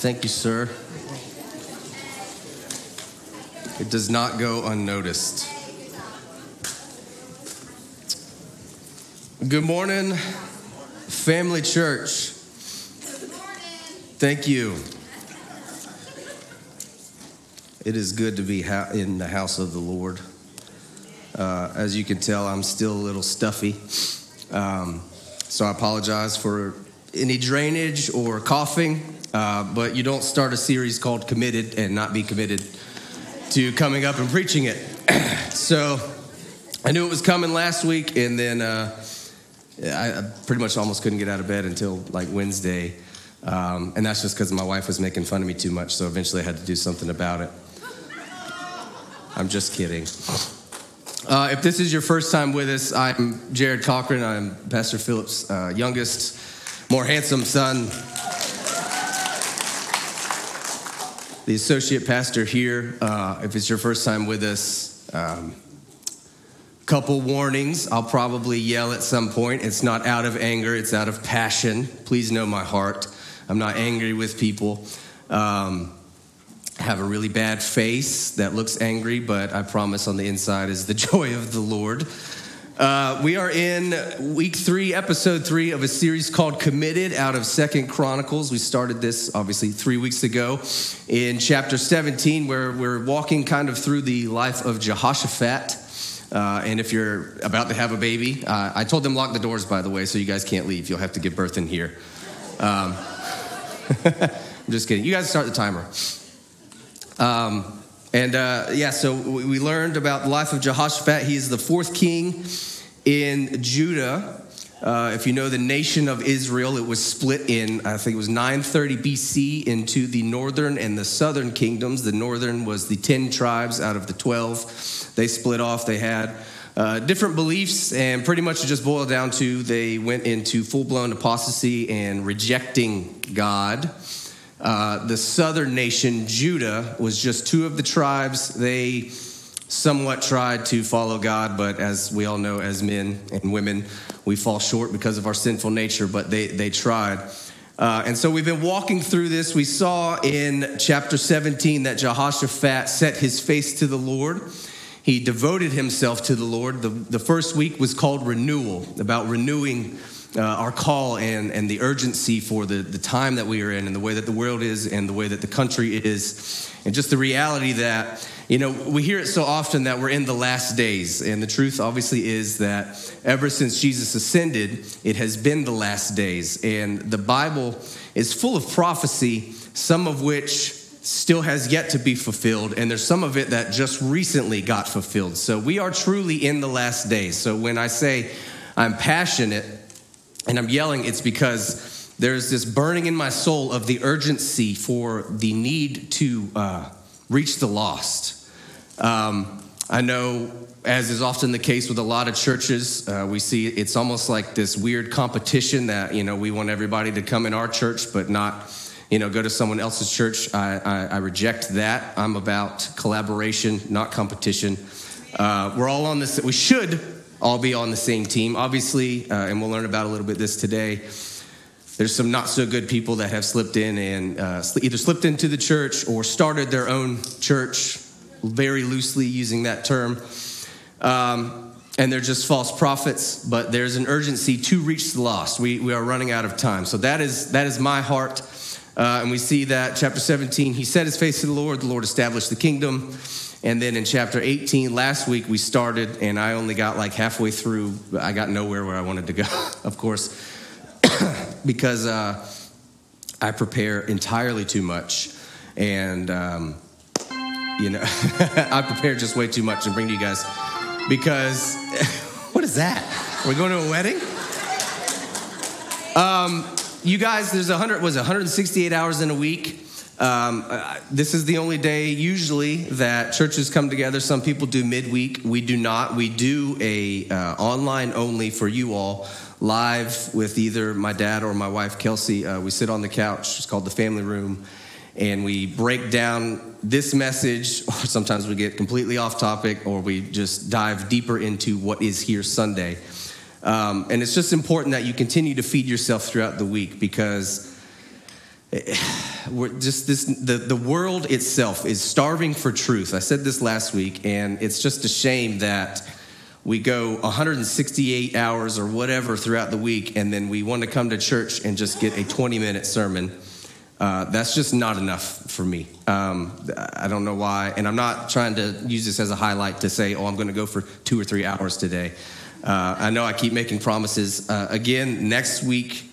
Thank you, sir. It does not go unnoticed. Good morning, Family Church. Good morning. Thank you. It is good to be in the house of the Lord. As you can tell, I'm still a little stuffy, so I apologize for any drainage or coughing, but you don't start a series called Committed and not be committed to coming up and preaching it. So I knew it was coming last week, and then I pretty much almost couldn't get out of bed until like Wednesday, and that's just because my wife was making fun of me too much, so eventually I had to do something about it. I'm just kidding. If this is your first time with us, I'm Jared Cochran. I'm Pastor Phillip's youngest, more handsome son, the associate pastor here. If it's your first time with us, couple warnings. I'll probably yell at some point. It's not out of anger. It's out of passion. Please know my heart. I'm not angry with people. I have a really bad face that looks angry, but I promise on the inside is the joy of the Lord. We are in week 3, episode 3 of a series called Committed out of Second Chronicles. We started this, obviously, 3 weeks ago in chapter 17, where we're walking kind of through the life of Jehoshaphat. And if you're about to have a baby, I told them lock the doors, by the way, so you guys can't leave. You'll have to give birth in here. I'm just kidding. You guys start the timer. So we learned about the life of Jehoshaphat. He is the 4th king in Judah. If you know the nation of Israel, it was split in, I think it was 930 BC, into the northern and the southern kingdoms. The northern was the 10 tribes out of the 12. They split off. They had different beliefs, and pretty much it just boiled down to they went into full-blown apostasy and rejecting God. The southern nation, Judah, was just 2 of the tribes. They somewhat tried to follow God, but as we all know, as men and women, we fall short because of our sinful nature, but they tried. And so we've been walking through this. We saw in chapter 17 that Jehoshaphat set his face to the Lord. He devoted himself to the Lord. The first week was called renewal, about renewing our call and the urgency for the time that we are in and the way that the world is and the way that the country is and just the reality that, you know, we hear it so often that we're in the last days, and the truth obviously is that ever since Jesus ascended, it has been the last days, and the Bible is full of prophecy, some of which still has yet to be fulfilled, and there's some of it that just recently got fulfilled. So we are truly in the last days. So when I say I'm passionate and I'm yelling, it's because there's this burning in my soul of the urgency for the need to reach the lost. I know, as is often the case with a lot of churches, we see it's almost like this weird competition that, you know, we want everybody to come in our church, but not, you know, go to someone else's church. I reject that. I'm about collaboration, not competition. We're all on this. We should all be on the same team, obviously, and we'll learn about a little bit this today. There's some not so good people that have slipped in and either slipped into the church or started their own church, very loosely using that term. And they're just false prophets, but there's an urgency to reach the lost. We are running out of time. So that is my heart. And we see that chapter 17, he set his face to the Lord established the kingdom. And then in chapter 18, last week we started, and I only got like halfway through. I got nowhere where I wanted to go, of course, because I prepare entirely too much. And I prepare just way too much to bring to you guys because, what is that? We're going to a wedding? You guys, there's 168 hours in a week. This is the only day usually that churches come together. Some people do midweek. We do not. We do a online only for you all, live with either my dad or my wife, Kelsey. We sit on the couch. It's called the family room. And we break down this message, or sometimes we get completely off topic, or we just dive deeper into what is here Sunday. And it's just important that you continue to feed yourself throughout the week because the world itself is starving for truth. I said this last week, and it's just a shame that we go 168 hours or whatever throughout the week, and then we want to come to church and just get a 20-minute sermon. That's just not enough for me. I don't know why, and I'm not trying to use this as a highlight to say, oh, I'm going to go for 2 or 3 hours today. I know I keep making promises. Again, next week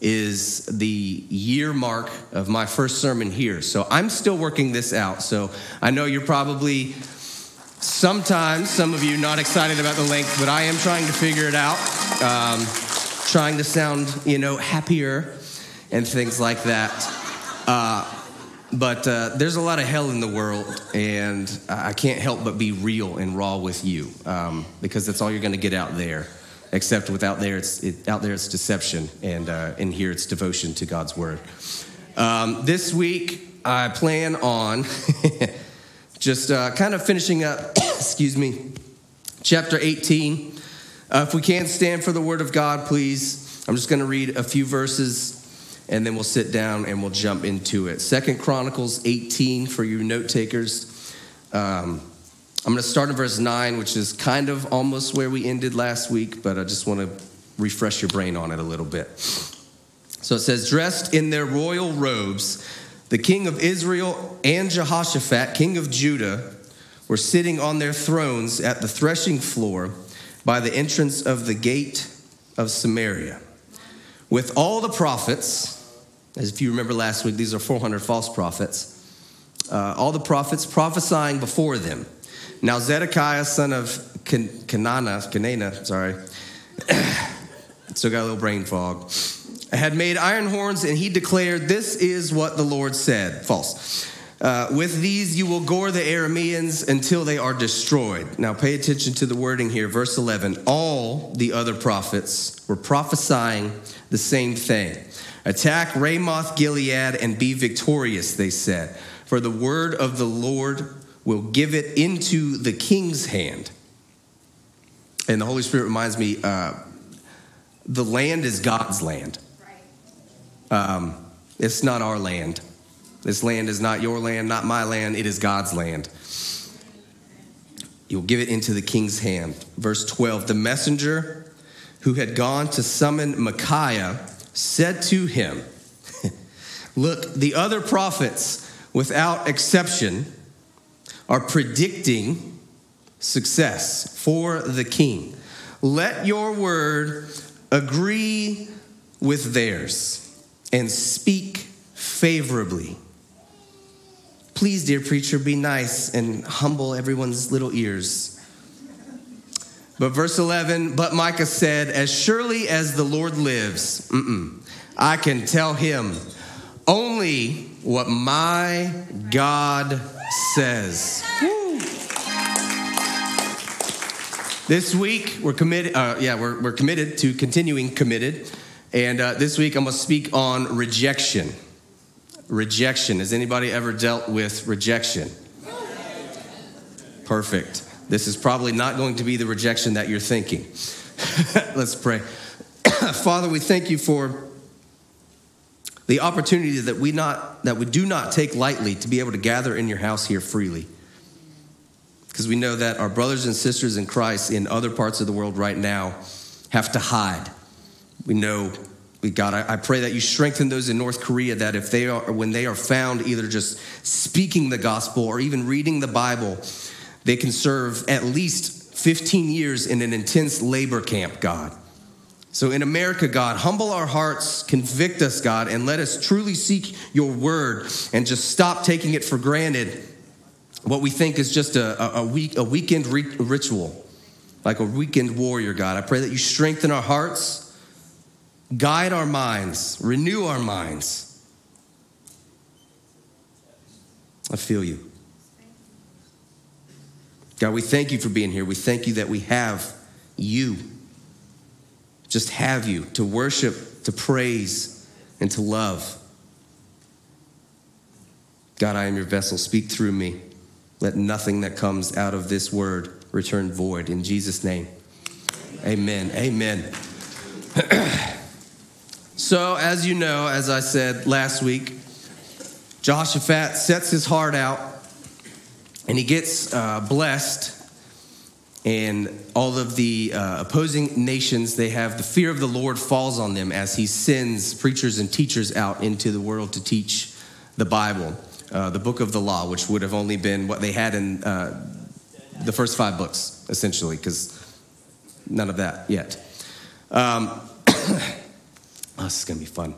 is the year mark of my first sermon here. So I'm still working this out. So I know you're probably sometimes, some of you, not excited about the length, but I am trying to figure it out, trying to sound, happier and things like that. But there's a lot of hell in the world, and I can't help but be real and raw with you, because that's all you're going to get out there. Except without there, it's deception, and in here it's devotion to God's word. This week I plan on just kind of finishing up. Chapter 18. If we can stand for the word of God, please. I'm just going to read a few verses, and then we'll sit down and we'll jump into it. Second Chronicles 18 for you note takers. I'm going to start in verse 9, which is kind of almost where we ended last week, but I just want to refresh your brain on it a little bit. So it says, dressed in their royal robes, the king of Israel and Jehoshaphat, king of Judah, were sitting on their thrones at the threshing floor by the entrance of the gate of Samaria. With all the prophets, as if you remember last week, these are 400 false prophets, all the prophets prophesying before them. Now Zedekiah, son of Kanana, still got a little brain fog, had made iron horns, and he declared, this is what the Lord said, false. With these you will gore the Arameans until they are destroyed. Now pay attention to the wording here, verse 11. All the other prophets were prophesying the same thing. Attack Ramoth-Gilead and be victorious, they said, for the word of the Lord will give it into the king's hand. And the Holy Spirit reminds me, the land is God's land. It's not our land. This land is not your land, not my land. It is God's land. You'll give it into the king's hand. Verse 12, the messenger who had gone to summon Micaiah said to him, look, the other prophets, without exception, are predicting success for the king. Let your word agree with theirs and speak favorably. Please, dear preacher, be nice and humble everyone's little ears. But verse 11, but Micah said, as surely as the Lord lives, I can tell him only what my God says. Woo. This week we're committed. We're committed to continuing committed, and this week I'm going to speak on rejection. Rejection. Has anybody ever dealt with rejection? Perfect. This is probably not going to be the rejection that you're thinking. Let's pray. Father, we thank you for the opportunity that we do not take lightly to be able to gather in your house here freely. Because we know that our brothers and sisters in Christ in other parts of the world right now have to hide. We know, God, I pray that you strengthen those in North Korea, that if they are, when they are found either just speaking the gospel or even reading the Bible, they can serve at least 15 years in an intense labor camp, God. So in America, God, humble our hearts, convict us, God, and let us truly seek your word and just stop taking it for granted, what we think is just a weekend ritual, like a weekend warrior, God. I pray that you strengthen our hearts, guide our minds, renew our minds. I feel you. God, we thank you for being here. We thank you that we have you. Just have you to worship, to praise, and to love. God, I am your vessel. Speak through me. Let nothing that comes out of this word return void. In Jesus' name, amen. Amen. So, as you know, as I said last week, Jehoshaphat sets his heart out, and he gets blessed, and all of the opposing nations, they have the fear of the Lord falls on them as he sends preachers and teachers out into the world to teach the Bible, the book of the law, which would have only been what they had in the first 5 books, essentially, because none of that yet. Oh, this is going to be fun.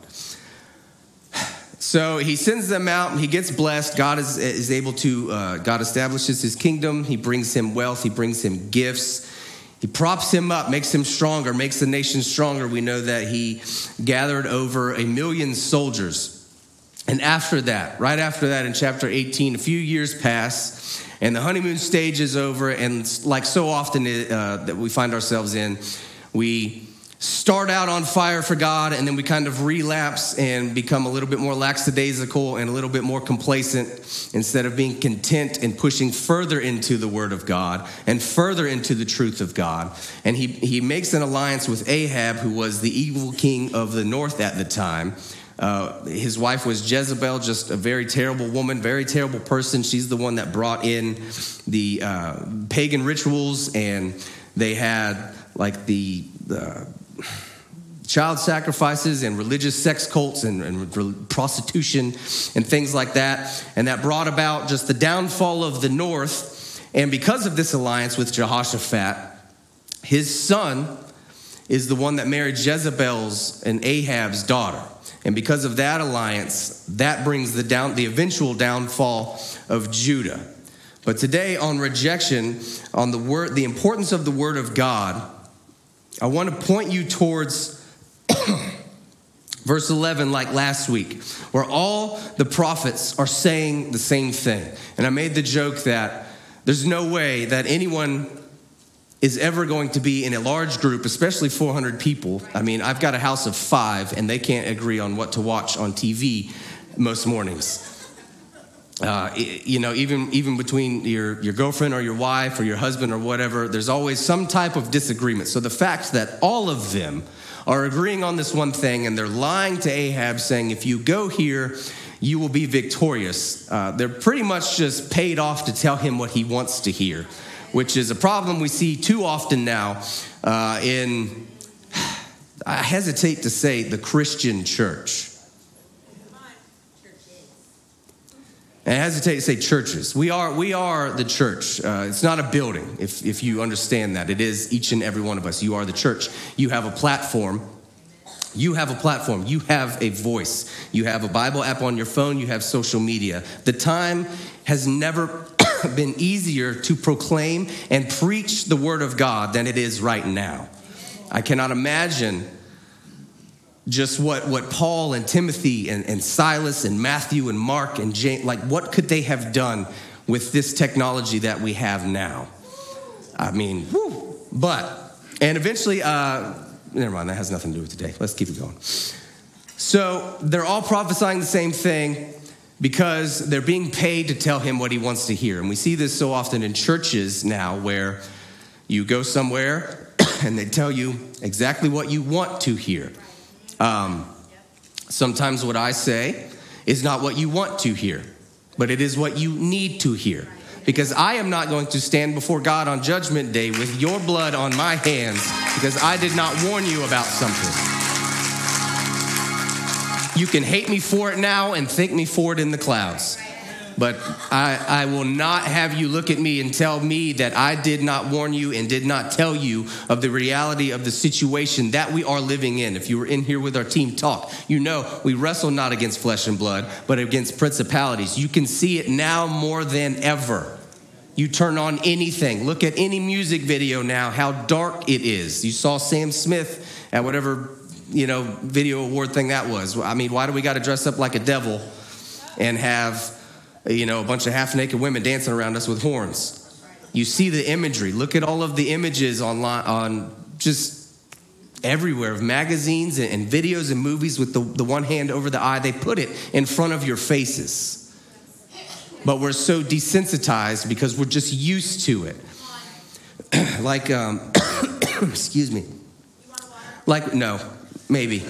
So he sends them out, and he gets blessed. God is able to, God establishes his kingdom. He brings him wealth. He brings him gifts. He props him up, makes him stronger, makes the nation stronger. We know that he gathered over 1 million soldiers. And after that, right after that in chapter 18, a few years pass, and the honeymoon stage is over. And like so often that we find ourselves in, we start out on fire for God, and then we kind of relapse and become a little bit more lackadaisical and a little bit more complacent instead of being content and pushing further into the word of God and further into the truth of God. And he makes an alliance with Ahab, who was the evil king of the north at the time. His wife was Jezebel, just a very terrible woman, very terrible person. She's the one that brought in the pagan rituals, and they had like the child sacrifices and religious sex cults and prostitution and things like that. And that brought about just the downfall of the north. And because of this alliance with Jehoshaphat, his son is the one that married Jezebel's and Ahab's daughter. And because of that alliance, that brings the eventual downfall of Judah. But today on rejection, on the word, the importance of the word of God, I want to point you towards verse 11, like last week, where all the prophets are saying the same thing. And I made the joke that there's no way that anyone is ever going to be in a large group, especially 400 people. I mean, I've got a house of 5, and they can't agree on what to watch on TV most mornings. You know, even between your girlfriend or your wife or your husband or whatever, there's always some type of disagreement. So the fact that all of them are agreeing on this one thing, and they're lying to Ahab saying, if you go here, you will be victorious. They're pretty much just paid off to tell him what he wants to hear, which is a problem we see too often now in, I hesitate to say, the Christian church. And I hesitate to say churches. We are the church. It's not a building, if you understand that. It is each and every one of us. You are the church. You have a platform. You have a platform. You have a voice. You have a Bible app on your phone. You have social media. The time has never been easier to proclaim and preach the word of God than it is right now. I cannot imagine just what Paul and Timothy and Silas and Matthew and Mark and James, like what could they have done with this technology that we have now? I mean, whew. But, and eventually, never mind, that has nothing to do with today. Let's keep it going. So they're all prophesying the same thing because they're being paid to tell him what he wants to hear. And we see this so often in churches now where you go somewhere and they tell you exactly what you want to hear. Sometimes what I say is not what you want to hear, but it is what you need to hear, because I am not going to stand before God on judgment day with your blood on my hands because I did not warn you about something. You can hate me for it now and thank me for it in the clouds, but I will not have you look at me and tell me that I did not warn you and did not tell you of the reality of the situation that we are living in. If you were in here with our team talk, you know we wrestle not against flesh and blood, but against principalities. You can see it now more than ever. You turn on anything. Look at any music video now, how dark it is. You saw Sam Smith at whatever, you know, video award thing that was. I mean, why do we got to dress up like a devil and have, you know, a bunch of half-naked women dancing around us with horns? You see the imagery. Look at all of the images online, on just everywhere, of magazines and videos and movies with the one hand over the eye. They put it in front of your faces. But we're so desensitized because we're just used to it. Like, excuse me. Like, no, maybe.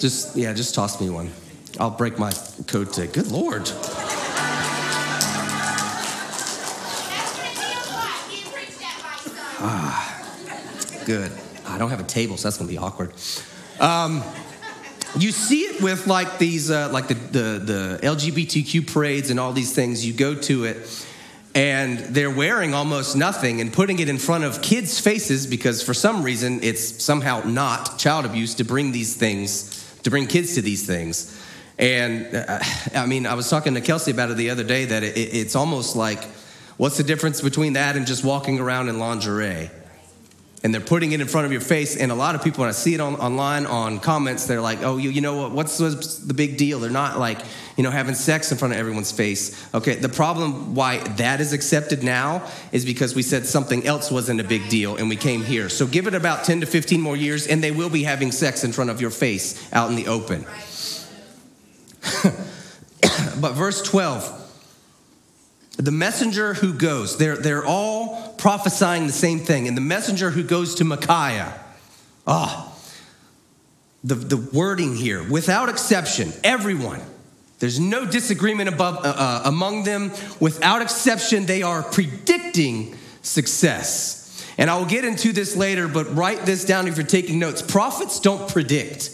Just toss me one. I'll break my code today. Good Lord. Good. I don't have a table, so that's going to be awkward. You see it with like these, like the LGBTQ parades and all these things. You go to it, and they're wearing almost nothing and putting it in front of kids' faces because for some reason it's somehow not child abuse to bring these things, to bring kids to these things. And I mean, I was talking to Kelsey about it the other day that it's almost like, what's the difference between that and just walking around in lingerie? And they're putting it in front of your face. And a lot of people, when I see it online on comments, they're like, oh, you know what? What's the big deal? They're not like, you know, having sex in front of everyone's face. Okay, the problem why that is accepted now is because we said something else wasn't a big deal and we came here. So give it about 10 to 15 more years and they will be having sex in front of your face out in the open. But verse 12. The messenger who goes, they're all prophesying the same thing. And the messenger who goes to Micaiah, the wording here, without exception, everyone, there's no disagreement among them. Without exception, they are predicting success. And I will get into this later, but write this down if you're taking notes. Prophets don't predict.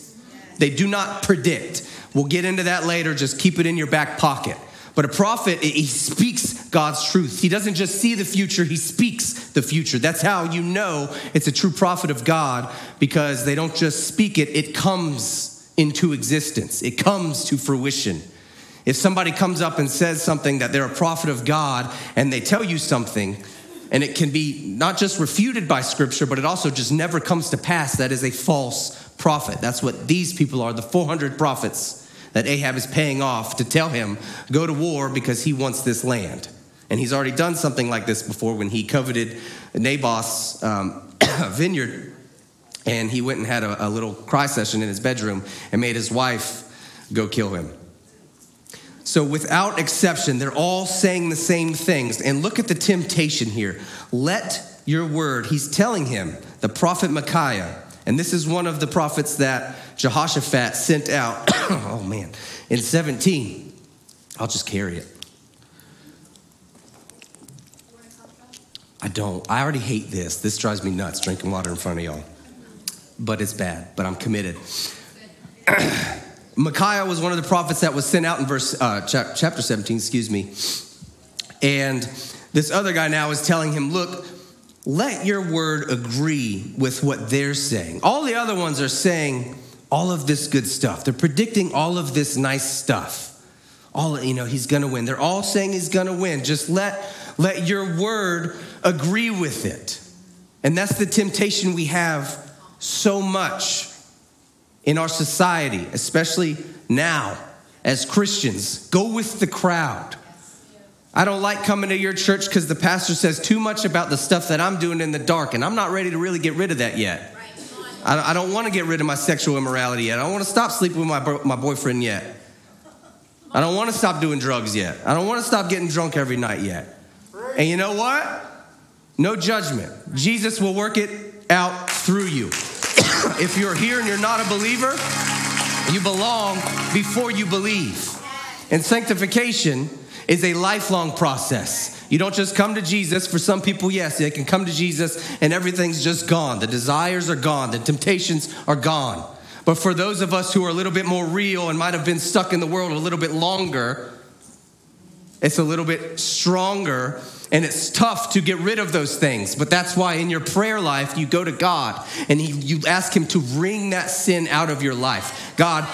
They do not predict. We'll get into that later. Just keep it in your back pocket. But a prophet, he speaks God's truth. He doesn't just see the future, he speaks the future. That's how you know it's a true prophet of God, because they don't just speak it, it comes into existence. It comes to fruition. If somebody comes up and says something that they're a prophet of God and they tell you something, and it can be not just refuted by Scripture, but it also just never comes to pass, that is a false prophet. That's what these people are, the 400 prophets that Ahab is paying off to tell him, go to war because he wants this land. And he's already done something like this before when he coveted Naboth's vineyard. And he went and had a little cry session in his bedroom and made his wife go kill him. So without exception, they're all saying the same things. And look at the temptation here. Let your word, he's telling him, the prophet Micaiah, and this is one of the prophets that Jehoshaphat sent out, in 17. I'll just carry it. I don't. I already hate this. This drives me nuts, drinking water in front of y'all. But it's bad, but I'm committed. Micaiah was one of the prophets that was sent out in chapter 17, And this other guy now is telling him, look, let your word agree with what they're saying. All the other ones are saying all of this good stuff. They're predicting all of this nice stuff. He's going to win. They're all saying he's going to win. Just let your word agree with it. And that's the temptation we have so much in our society, especially now as Christians. Go with the crowd. I don't like coming to your church because the pastor says too much about the stuff that I'm doing in the dark, and I'm not ready to really get rid of that yet. I don't want to get rid of my sexual immorality yet. I don't want to stop sleeping with my boyfriend yet. I don't want to stop doing drugs yet. I don't want to stop getting drunk every night yet. And you know what? No judgment. Jesus will work it out through you. If you're here and you're not a believer, you belong before you believe. And sanctification is a lifelong process. You don't just come to Jesus. For some people, yes, they can come to Jesus and everything's just gone. The desires are gone. The temptations are gone. But for those of us who are a little bit more real and might have been stuck in the world a little bit longer, it's a little bit stronger, and it's tough to get rid of those things. But that's why in your prayer life, you go to God and you ask him to wring that sin out of your life. God,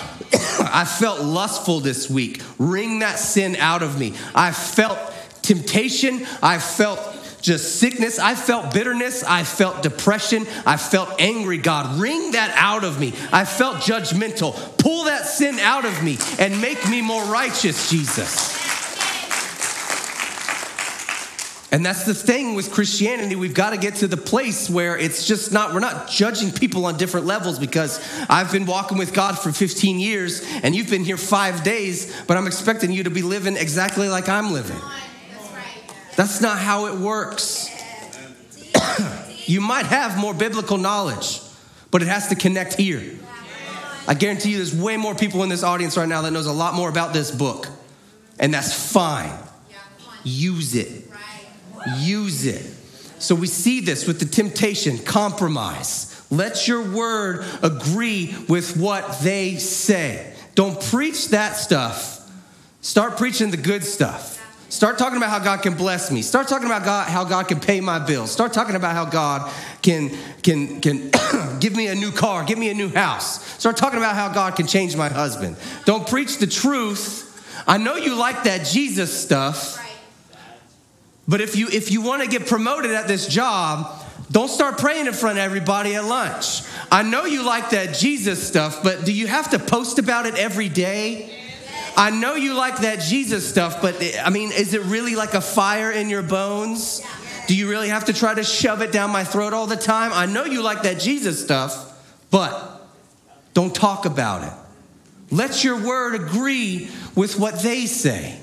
I felt lustful this week. Wring that sin out of me. I felt temptation. I felt just sickness. I felt bitterness. I felt depression. I felt angry. God, wring that out of me. I felt judgmental. Pull that sin out of me and make me more righteous, Jesus. And that's the thing with Christianity. We've got to get to the place where it's just not, we're not judging people on different levels, because I've been walking with God for 15 years and you've been here 5 days, but I'm expecting you to be living exactly like I'm living. That's not how it works. You might have more biblical knowledge, but it has to connect here. I guarantee you there's way more people in this audience right now that knows a lot more about this book. And that's fine. Use it. Use it. So we see this with the temptation, compromise. Let your word agree with what they say. Don't preach that stuff. Start preaching the good stuff. Start talking about how God can bless me. Start talking about how God can pay my bills. Start talking about how God can give me a new car, give me a new house. Start talking about how God can change my husband. Don't preach the truth. I know you like that Jesus stuff, but if you want to get promoted at this job, don't start praying in front of everybody at lunch. I know you like that Jesus stuff, but do you have to post about it every day? I know you like that Jesus stuff, but I mean, is it really like a fire in your bones? Do you really have to try to shove it down my throat all the time? I know you like that Jesus stuff, but don't talk about it. Let your word agree with what they say.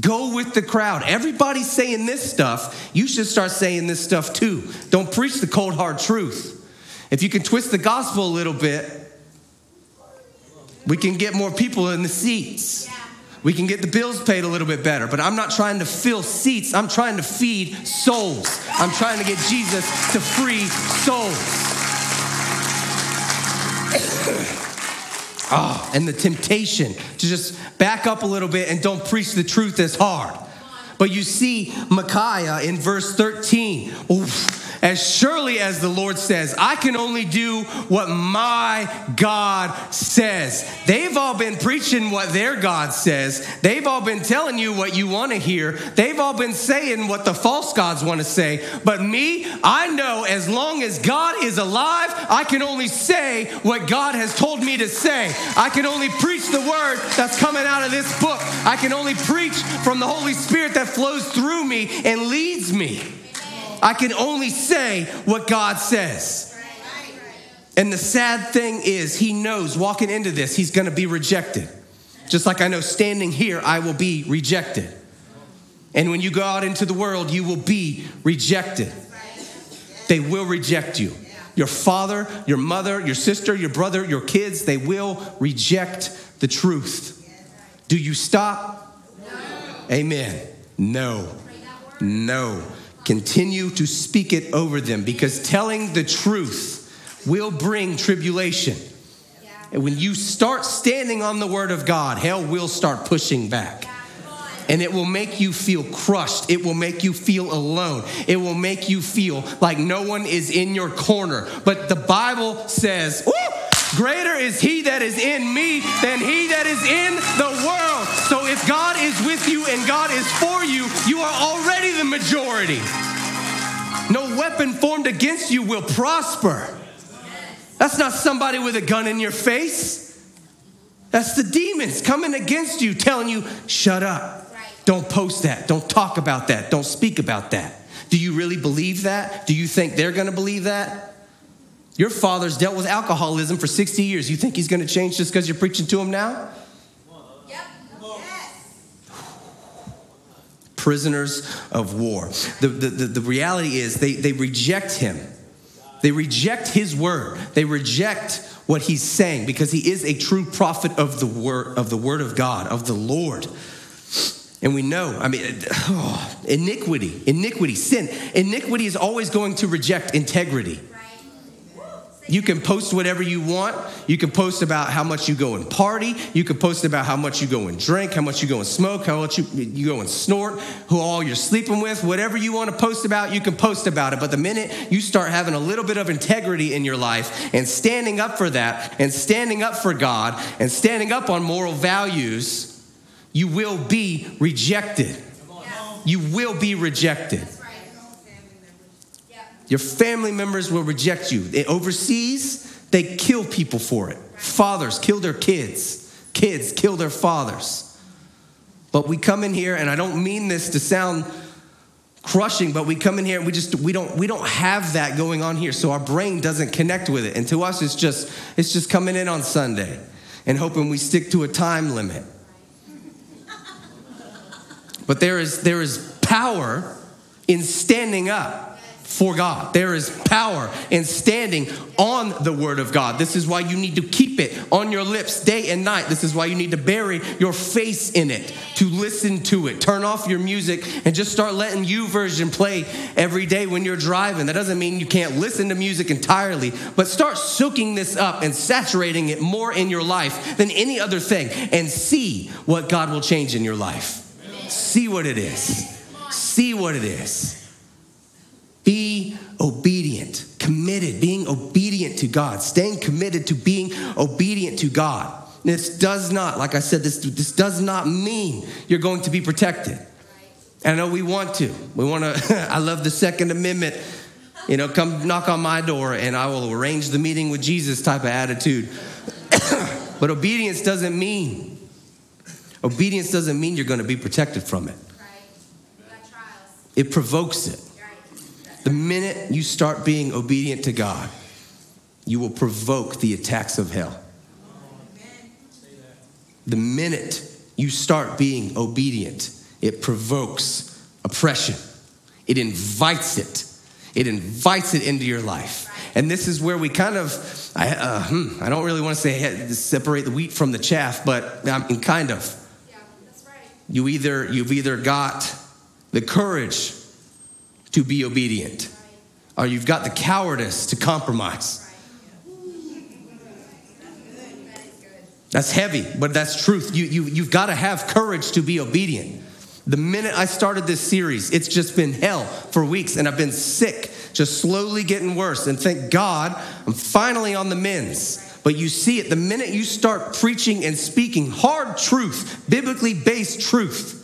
Go with the crowd. Everybody's saying this stuff. You should start saying this stuff too. Don't preach the cold, hard truth. If you can twist the gospel a little bit, we can get more people in the seats. We can get the bills paid a little bit better. But I'm not trying to fill seats. I'm trying to feed souls. I'm trying to get Jesus to free souls. Oh, and the temptation to just back up a little bit and don't preach the truth as hard. But you see Micaiah in verse 13. As surely as the Lord says, I can only do what my God says. They've all been preaching what their God says. They've all been telling you what you want to hear. They've all been saying what the false gods want to say. But me, I know as long as God is alive, I can only say what God has told me to say. I can only preach the word that's coming out of this book. I can only preach from the Holy Spirit that flows through me and leads me. I can only say what God says. And the sad thing is, he knows walking into this, he's going to be rejected. Just like I know standing here, I will be rejected. And when you go out into the world, you will be rejected. They will reject you. Your father, your mother, your sister, your brother, your kids, they will reject the truth. Do you stop? No. Amen. No. No. Continue to speak it over them, because telling the truth will bring tribulation. And when you start standing on the word of God, hell will start pushing back. And it will make you feel crushed. It will make you feel alone. It will make you feel like no one is in your corner. But the Bible says, greater is he that is in me than he that is in the world. So if God is with you and God is for you, you are already the majority. No weapon formed against you will prosper. That's not somebody with a gun in your face. That's the demons coming against you, telling you, shut up. Don't post that. Don't talk about that. Don't speak about that. Do you really believe that? Do you think they're going to believe that? Your father's dealt with alcoholism for 60 years. You think he's going to change just because you're preaching to him now? Yep. Yes. Prisoners of war. The reality is they reject him. They reject his word. They reject what he's saying, because he is a true prophet of the word of God, of the Lord. And we know, iniquity, sin. Iniquity is always going to reject integrity. You can post whatever you want. You can post about how much you go and party. You can post about how much you go and drink, how much you go and smoke, how much you go and snort, who all you're sleeping with. Whatever you want to post about, you can post about it. But the minute you start having a little bit of integrity in your life and standing up for that and standing up for God and standing up on moral values, you will be rejected. You will be rejected. Your family members will reject you. Overseas, they kill people for it. Fathers kill their kids. Kids kill their fathers. But we come in here, and I don't mean this to sound crushing, but we come in here and we don't have that going on here, so our brain doesn't connect with it. And to us, it's just coming in on Sunday and hoping we stick to a time limit. But there is power in standing up for God. There is power in standing on the word of God. This is why you need to keep it on your lips day and night. This is why you need to bury your face in it, to listen to it. Turn off your music and just start letting YouVersion play every day when you're driving. That doesn't mean you can't listen to music entirely, but start soaking this up and saturating it more in your life than any other thing, and see what God will change in your life. See what it is. See what it is. Be obedient, committed, being obedient to God, staying committed to being obedient to God. This does not, like I said, this does not mean you're going to be protected. And I know we want to. We want to, I love the Second Amendment, you know, come knock on my door and I will arrange the meeting with Jesus type of attitude. But obedience doesn't mean you're going to be protected from it. It provokes it. The minute you start being obedient to God, you will provoke the attacks of hell. The minute you start being obedient, it provokes oppression. It invites it. It invites it into your life. And this is where we kind of, I don't really want to say separate the wheat from the chaff, but I mean, kind of. Yeah, that's right. You've either got the courage to be obedient, or you've got the cowardice to compromise. That's heavy, but that's truth. You've got to have courage to be obedient. The minute I started this series, it's just been hell for weeks, and I've been sick, just slowly getting worse. And thank God, I'm finally on the mends. But you see it the minute you start preaching and speaking hard truth, biblically based truth,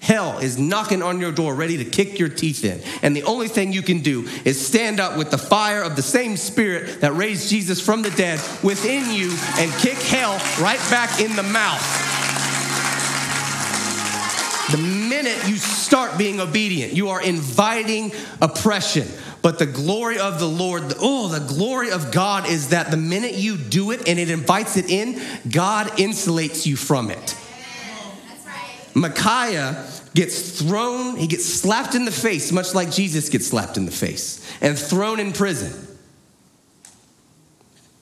hell is knocking on your door, ready to kick your teeth in. And the only thing you can do is stand up with the fire of the same Spirit that raised Jesus from the dead within you and kick hell right back in the mouth. The minute you start being obedient, you are inviting oppression. But the glory of the Lord, the glory of God is that the minute you do it and it invites it in, God insulates you from it. Micaiah gets thrown, he gets slapped in the face, much like Jesus gets slapped in the face, and thrown in prison.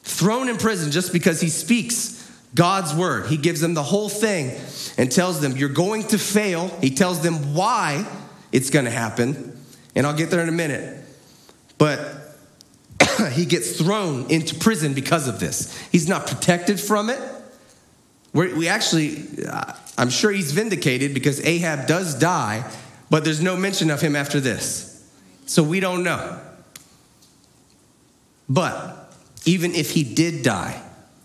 Thrown in prison just because he speaks God's word. He gives them the whole thing and tells them, you're going to fail. He tells them why it's going to happen, and I'll get there in a minute. But he gets thrown into prison because of this. He's not protected from it. We actually, I'm sure he's vindicated because Ahab does die, but there's no mention of him after this. So we don't know. But even if he did die,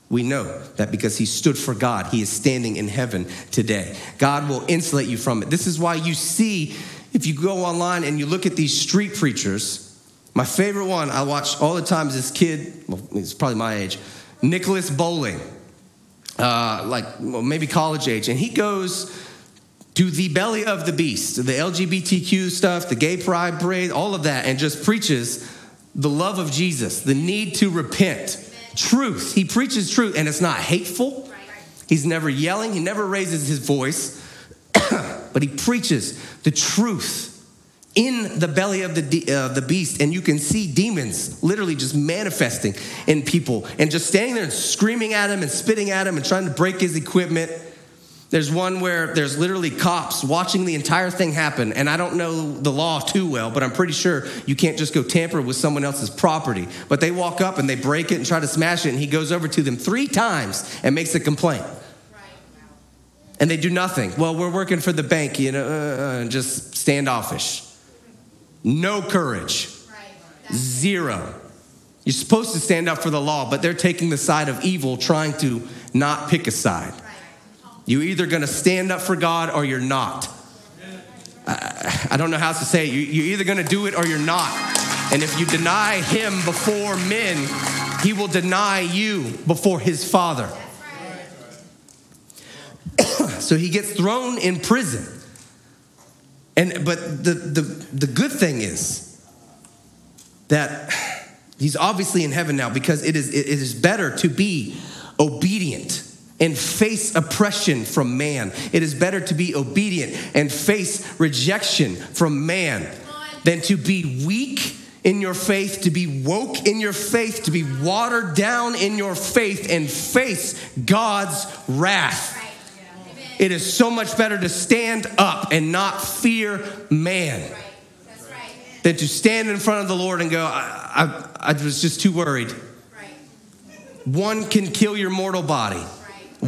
we know that because he stood for God, he is standing in heaven today. God will insulate you from it. This is why you see, if you go online and you look at these street preachers, my favorite one I watch all the time is this kid, well, he's probably my age, Nicholas Bowling. Maybe college age. And he goes to the belly of the beast, the LGBTQ stuff, the gay pride parade, all of that, and just preaches the love of Jesus, the need to repent, truth. He preaches truth, and it's not hateful. He's never yelling. He never raises his voice, but he preaches the truth in the belly of the beast, and you can see demons literally just manifesting in people and just standing there and screaming at him and spitting at him and trying to break his equipment. There's one where there's literally cops watching the entire thing happen, and I don't know the law too well, but I'm pretty sure you can't just go tamper with someone else's property. But they walk up and they break it and try to smash it, and he goes over to them 3 times and makes a complaint. And they do nothing. Well, we're working for the bank, you know, just standoffish. No courage. Zero. You're supposed to stand up for the law, but they're taking the side of evil, trying to not pick a side. You're either going to stand up for God or you're not. I don't know how else to say it. You're either going to do it or you're not. And if you deny him before men, he will deny you before his Father. So he gets thrown in prison. But the good thing is that he's obviously in heaven now, because it is better to be obedient and face oppression from man. It is better to be obedient and face rejection from man than to be weak in your faith, to be woke in your faith, to be watered down in your faith, and face God's wrath. Right. Yeah. It is so much better to stand up and not fear man. Right. That's right. Than to stand in front of the Lord and go, I was just too worried. Right. One can kill your mortal body. Right.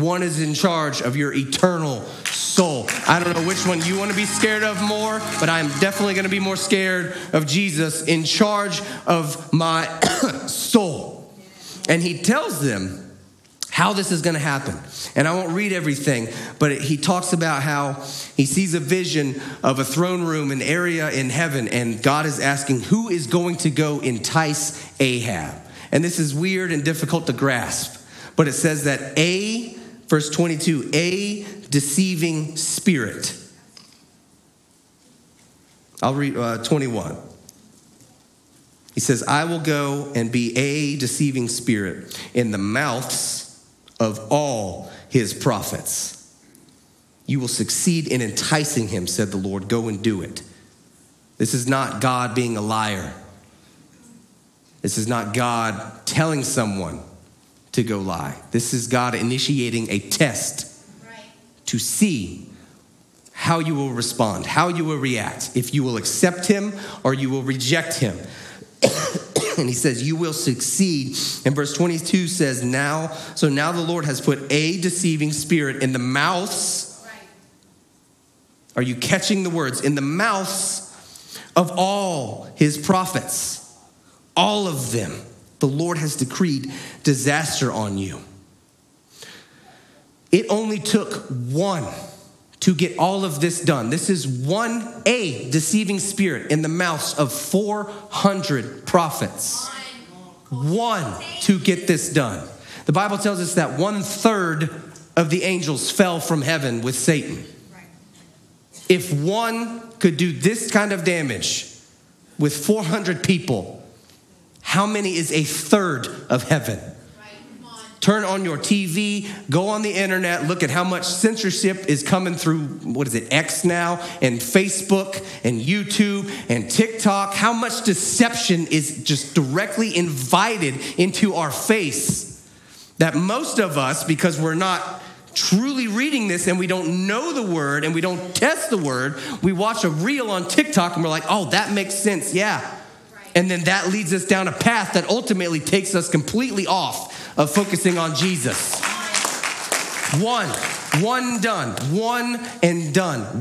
One is in charge of your eternal soul. I don't know which one you want to be scared of more, but I'm definitely going to be more scared of Jesus in charge of my soul. And he tells them how this is going to happen. And I won't read everything, but he talks about how he sees a vision of a throne room, an area in heaven, and God is asking, who is going to go entice Ahab? And this is weird and difficult to grasp, but it says that verse 22, a deceiving spirit. I'll read 21. He says, I will go and be a deceiving spirit in the mouths of all his prophets. You will succeed in enticing him, said the Lord. Go and do it. This is not God being a liar. This is not God telling someone to go lie. This is God initiating a test to see how you will respond, how you will react, if you will accept him or you will reject him. And he says, you will succeed. And verse 22 says, now the Lord has put a deceiving spirit in the mouths. Right. Are you catching the words? In the mouths of all his prophets, all of them. The Lord has decreed disaster on you. It only took one to get all of this done. This is a deceiving spirit in the mouths of 400 prophets. One to get this done. The Bible tells us that 1/3 of the angels fell from heaven with Satan. If one could do this kind of damage with 400 people, how many is 1/3 of heaven? Turn on your TV, go on the internet, look at how much censorship is coming through, X now, and Facebook, and YouTube, and TikTok. How much deception is just directly invited into our face that most of us, because we're not truly reading this and we don't know the word and we don't test the word, we watch a reel on TikTok and we're like, oh, that makes sense, yeah. And then that leads us down a path that ultimately takes us completely off of focusing on Jesus. One done.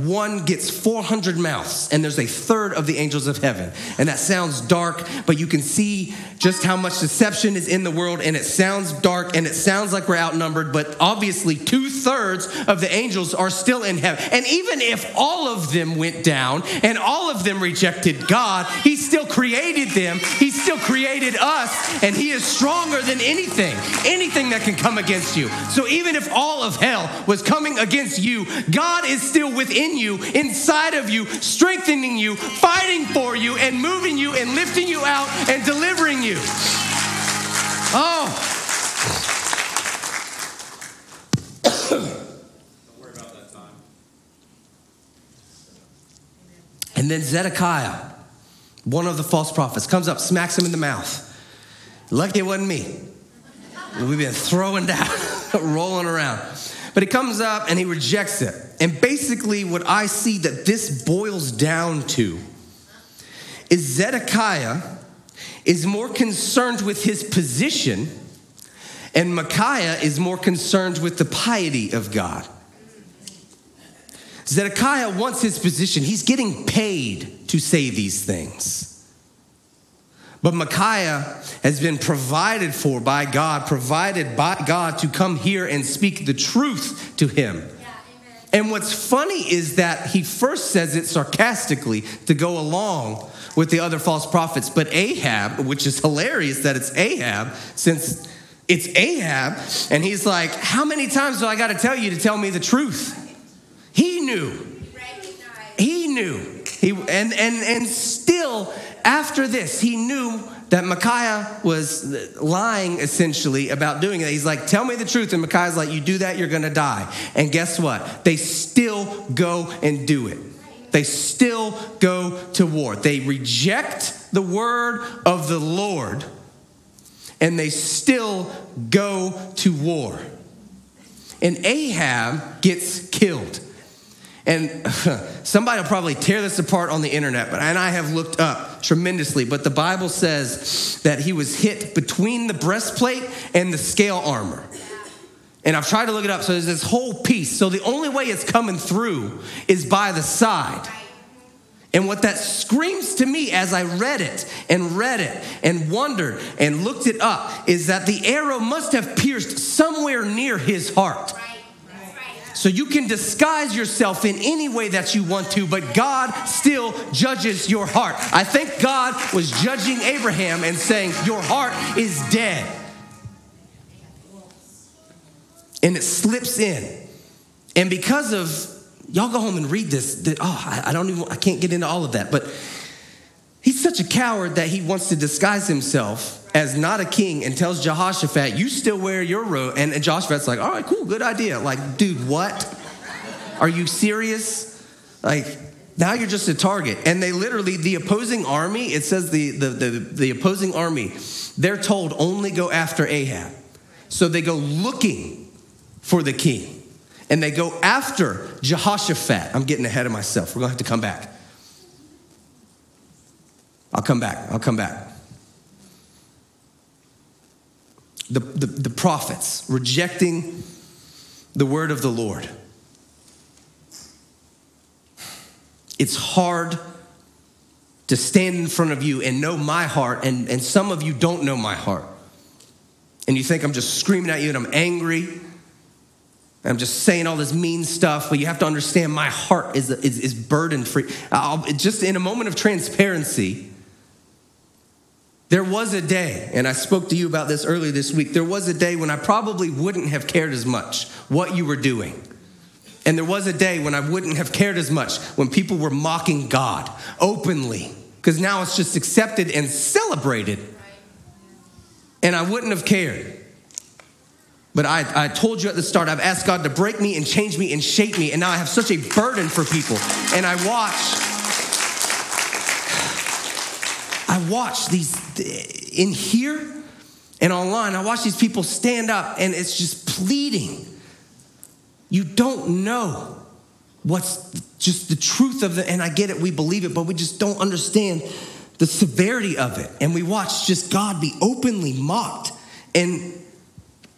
One gets 400 mouths, and there's 1/3 of the angels of heaven. And that sounds dark, but you can see just how much deception is in the world, and it sounds dark, and it sounds like we're outnumbered, but obviously 2/3 of the angels are still in heaven. And even if all of them went down, and all of them rejected God, he still created them, he still created us, and he is stronger than anything that can come against you. So even if all of hell was coming against you, God is still within you, inside of you, strengthening you, fighting for you, and moving you, and lifting you out, and delivering you. Oh. Don't worry about that time. And then Zedekiah, one of the false prophets, comes up, smacks him in the mouth. Lucky it wasn't me. We've been throwing down, rolling around. But it comes up and he rejects it. And basically what I see that this boils down to is Zedekiah is more concerned with his position and Micaiah is more concerned with the piety of God. Zedekiah wants his position. He's getting paid to say these things. But Micaiah has been provided by God to come here and speak the truth to him. Yeah, amen. And what's funny is that he first says it sarcastically to go along with the other false prophets. But Ahab, which is hilarious that it's Ahab, since it's Ahab, and he's like, how many times do I got to tell you to tell me the truth? He knew. And still, after this, he knew that Micaiah was lying, essentially, about doing that. He's like, tell me the truth. And Micaiah's like, you do that, you're going to die. And guess what? They still go and do it. they still go to war. They reject the word of the Lord, and they still go to war. And Ahab gets killed. And somebody will probably tear this apart on the internet, and I have looked up tremendously, but the Bible says that he was hit between the breastplate and the scale armor. And I've tried to look it up, so there's this whole piece. So the only way it's coming through is by the side. And what that screams to me as I read it and wondered and looked it up is that the arrow must have pierced somewhere near his heart. So you can disguise yourself in any way that you want to, but God still judges your heart. I think God was judging Abraham and saying, your heart is dead. And it slips in. And because of, y'all go home and read this. I can't get into all of that. But he's such a coward that he wants to disguise himself as not a king and tells Jehoshaphat, you still wear your robe. And Jehoshaphat's like, all right, cool, good idea. Like, dude, what? Are you serious? Like, now you're just a target. And they literally, the opposing army, it says the opposing army, they're told only go after Ahab. So they go looking for the king. And they go after Jehoshaphat. I'm getting ahead of myself. We're going to have to come back. I'll come back. The prophets rejecting the word of the Lord. It's hard to stand in front of you and know my heart, and some of you don't know my heart. And you think I'm just screaming at you and I'm angry. I'm just saying all this mean stuff, but you have to understand my heart is burden-free. Just in a moment of transparency, there was a day, and I spoke to you about this earlier this week, there was a day when I probably wouldn't have cared as much what you were doing. And there was a day when I wouldn't have cared as much when people were mocking God openly, because now it's just accepted and celebrated. And I wouldn't have cared. But I told you at the start, I've asked God to break me and change me and shape me, and now I have such a burden for people. And I watch these in here and online. I watch these people stand up, and it's just pleading. You don't know what's just the truth of it. And I get it. We believe it, but we just don't understand the severity of it. And we watch just God be openly mocked and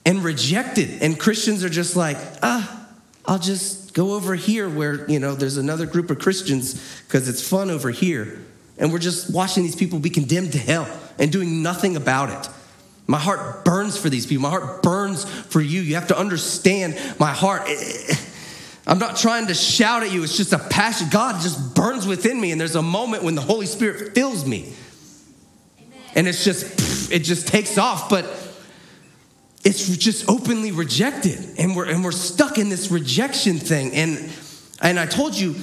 rejected. And Christians are just like, I'll just go over here where, there's another group of Christians because it's fun over here. And we're just watching these people be condemned to hell and doing nothing about it. My heart burns for these people. My heart burns for you. You have to understand my heart. I'm not trying to shout at you. It's just a passion. God just burns within me. And there's a moment when the Holy Spirit fills me. And it's just, it just takes off. But it's just openly rejected. And we're stuck in this rejection thing. And I told you,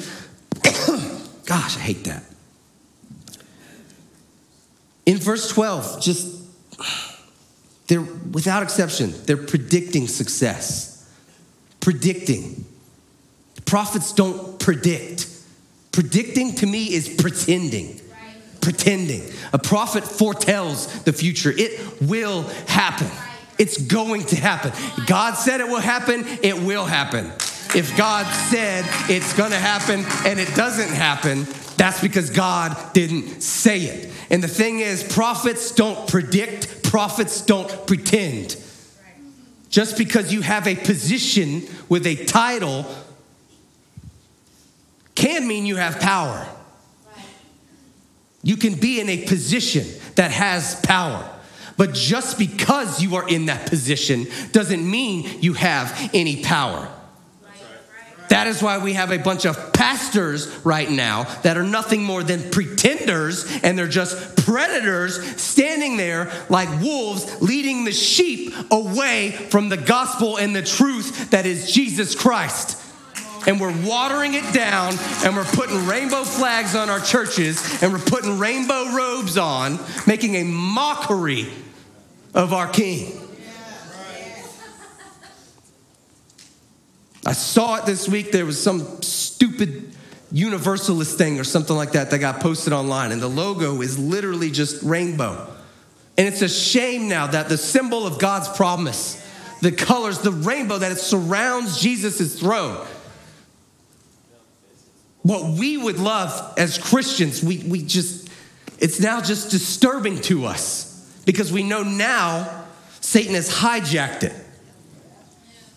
gosh, I hate that. In verse 12, they're without exception, they're predicting success. Predicting. Prophets don't predict. Predicting to me is pretending. Right. Pretending. A prophet foretells the future. It will happen. Right. It's going to happen. God said it will happen, it will happen. If God said it's going to happen and it doesn't happen, that's because God didn't say it. And the thing is, prophets don't predict, prophets don't pretend. Just because you have a position with a title can mean you have power. You can be in a position that has power. But just because you are in that position doesn't mean you have any power. That is why we have a bunch of pastors right now that are nothing more than pretenders, and they're just predators standing there like wolves leading the sheep away from the gospel and the truth that is Jesus Christ. And we're watering it down, and we're putting rainbow flags on our churches, and we're putting rainbow robes on, making a mockery of our King. I saw it this week. There was some stupid universalist thing or something like that that got posted online, and the logo is literally just rainbow. And it's a shame now that the symbol of God's promise, the colors, the rainbow, that it surrounds Jesus' throne. What we would love as Christians, we just, it's now just disturbing to us because we know now Satan has hijacked it.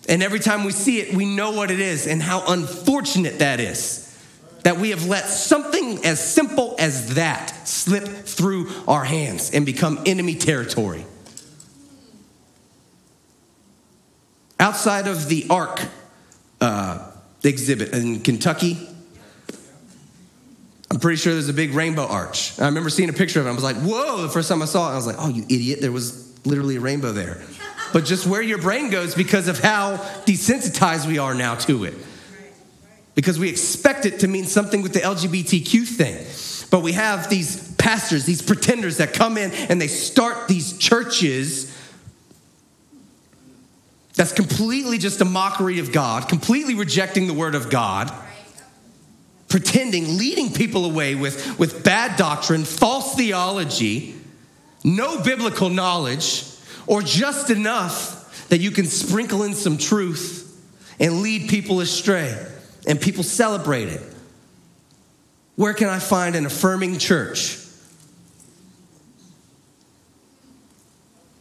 And every time we see it, we know what it is and how unfortunate that is, that we have let something as simple as that slip through our hands and become enemy territory. Outside of the Ark exhibit in Kentucky, I'm pretty sure there's a big rainbow arch. I remember seeing a picture of it. I was like, whoa, the first time I saw it. I was like, oh, you idiot. There was literally a rainbow there. But just where your brain goes because of how desensitized we are now to it. Because we expect it to mean something with the LGBTQ thing. But we have these pastors, these pretenders that come in and they start these churches that's completely just a mockery of God, completely rejecting the word of God. Pretending, leading people away with bad doctrine, false theology, no biblical knowledge, or just enough that you can sprinkle in some truth and lead people astray, and people celebrate it. Where can I find an affirming church?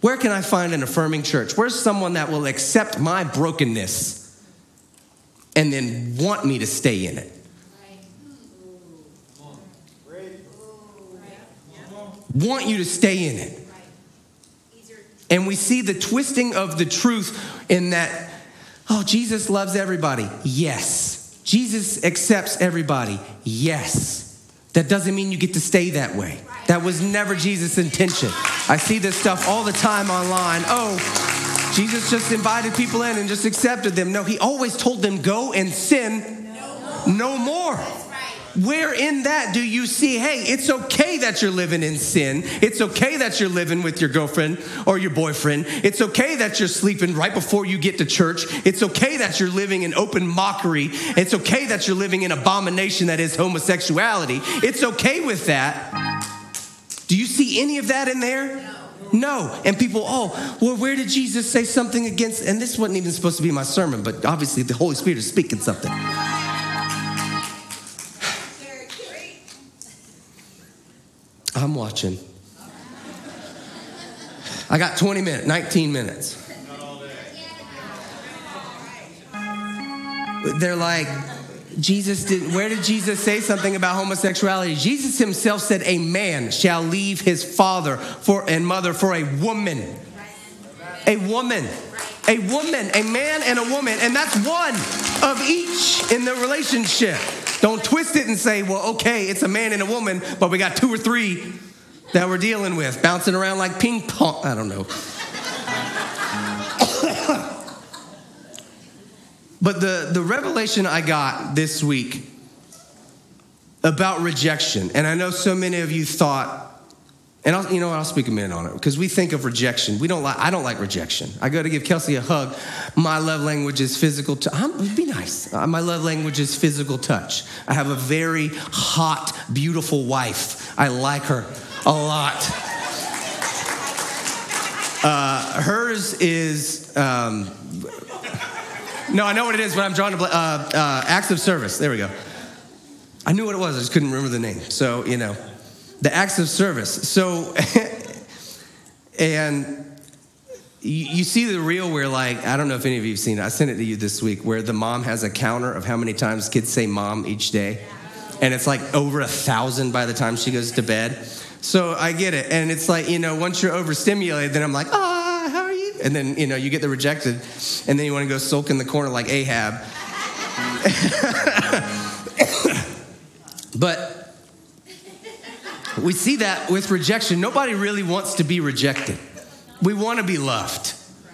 Where can I find an affirming church? Where's someone that will accept my brokenness and then want me to stay in it? Want you to stay in it. And we see the twisting of the truth in that, oh, Jesus loves everybody. Yes. Jesus accepts everybody. Yes. That doesn't mean you get to stay that way. That was never Jesus' intention. I see this stuff all the time online. Oh, Jesus just invited people in and just accepted them. No, he always told them, go and sin no more. Where in that do you see, hey, it's okay that you're living in sin. It's okay that you're living with your girlfriend or your boyfriend. It's okay that you're sleeping right before you get to church. It's okay that you're living in open mockery. It's okay that you're living in abomination that is homosexuality. It's okay with that. Do you see any of that in there? No. And people, oh, well, where did Jesus say something against? And this wasn't even supposed to be my sermon, but obviously the Holy Spirit is speaking something. I'm watching. I got 20 minutes, 19 minutes. They're like, Jesus didn't, where did Jesus say something about homosexuality? Jesus himself said, a man shall leave his father and mother for a woman. A woman. A woman, a man and a woman. And that's one of each in the relationship. Don't twist it and say, well, okay, it's a man and a woman, but we got two or three that we're dealing with, bouncing around like ping pong. I don't know. But the revelation I got this week about rejection, and I know so many of you thought, and you know what, I'll speak a minute on it, because we think of rejection. I don't like rejection. I go to give Kelsey a hug. My love language is physical touch. Be nice. My love language is physical touch. I have a very hot, beautiful wife. I like her a lot. Hers is, no, I know what it is, but I'm drawing to acts of service. There we go. I knew what it was. I just couldn't remember the name. So, you know, the acts of service. So, and you see the reel where, like, I don't know if any of you have seen it. I sent it to you this week where the mom has a counter of how many times kids say mom each day. And it's like over 1,000 by the time she goes to bed. So I get it. And it's like, you know, once you're overstimulated, then I'm like, how are you? And then, you know, you get the rejected. And then you want to go sulk in the corner like Ahab. But we see that with rejection. Nobody really wants to be rejected. We want to be loved.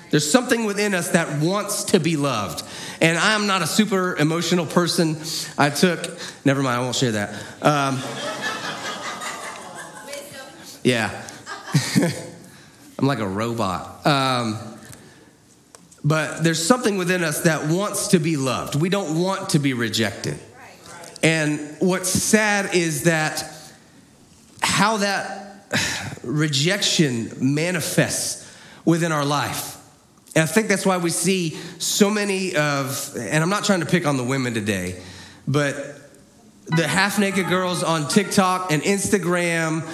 There's something within us that wants to be loved. And I'm not a super emotional person. Never mind, I won't share that. Yeah. I'm like a robot. But there's something within us that wants to be loved. We don't want to be rejected. And what's sad is that how that rejection manifests within our life. And I think that's why we see so many of, and I'm not trying to pick on the women today, but the half-naked girls on TikTok and Instagram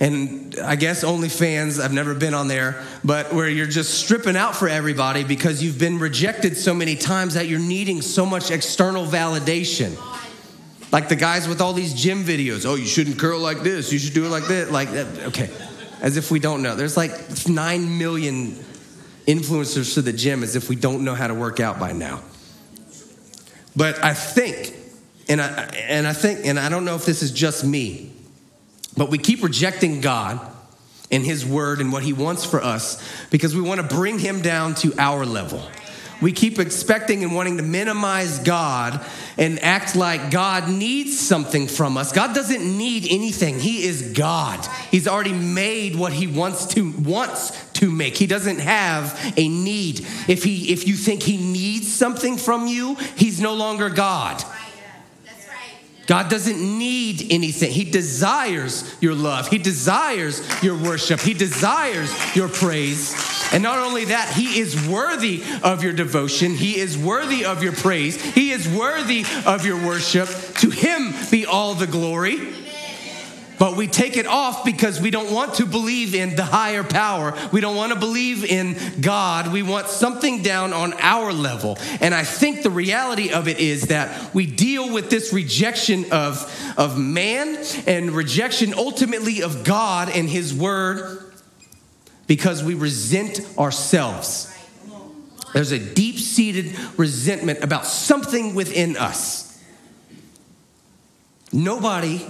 and I guess OnlyFans, I've never been on there, but where you're just stripping out for everybody because you've been rejected so many times that you're needing so much external validation. Like the guys with all these gym videos. Oh, you shouldn't curl like this. You should do it like that. Like, okay, as if we don't know. There's like 9 million influencers to the gym as if we don't know how to work out by now. But I think, and I don't know if this is just me, but we keep rejecting God and his word and what he wants for us because we want to bring him down to our level. We keep expecting and wanting to minimize God and act like God needs something from us. God doesn't need anything. He is God. He's already made what he wants to make. He doesn't have a need. If you think he needs something from you, he's no longer God. God doesn't need anything. He desires your love. He desires your worship. He desires your praise. And not only that, he is worthy of your devotion. He is worthy of your praise. He is worthy of your worship. To him be all the glory. But we take it off because we don't want to believe in the higher power. We don't want to believe in God. We want something down on our level. And I think the reality of it is that we deal with this rejection of man and rejection ultimately of God and his word because we resent ourselves. There's a deep-seated resentment about something within us. Nobody,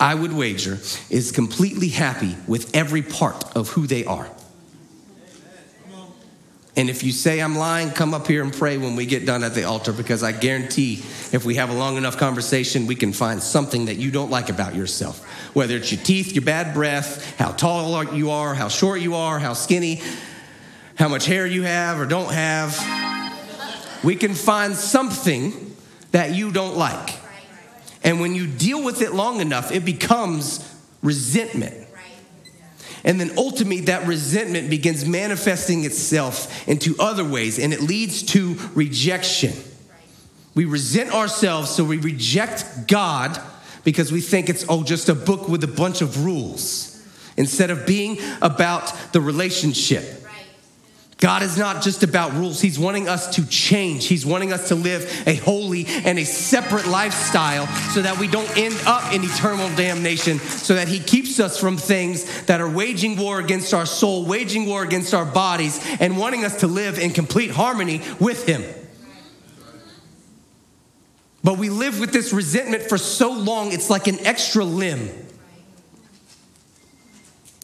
I would wager, is completely happy with every part of who they are. And if you say I'm lying, come up here and pray when we get done at the altar, because I guarantee if we have a long enough conversation, we can find something that you don't like about yourself, whether it's your teeth, your bad breath, how tall you are, how short you are, how skinny, how much hair you have or don't have. We can find something that you don't like. And when you deal with it long enough, it becomes resentment. And then ultimately, that resentment begins manifesting itself into other ways, and it leads to rejection. We resent ourselves, so we reject God because we think it's, just a book with a bunch of rules instead of being about the relationship. God is not just about rules. He's wanting us to change. He's wanting us to live a holy and a separate lifestyle so that we don't end up in eternal damnation, so that he keeps us from things that are waging war against our soul, waging war against our bodies, and wanting us to live in complete harmony with him. But we live with this resentment for so long, it's like an extra limb.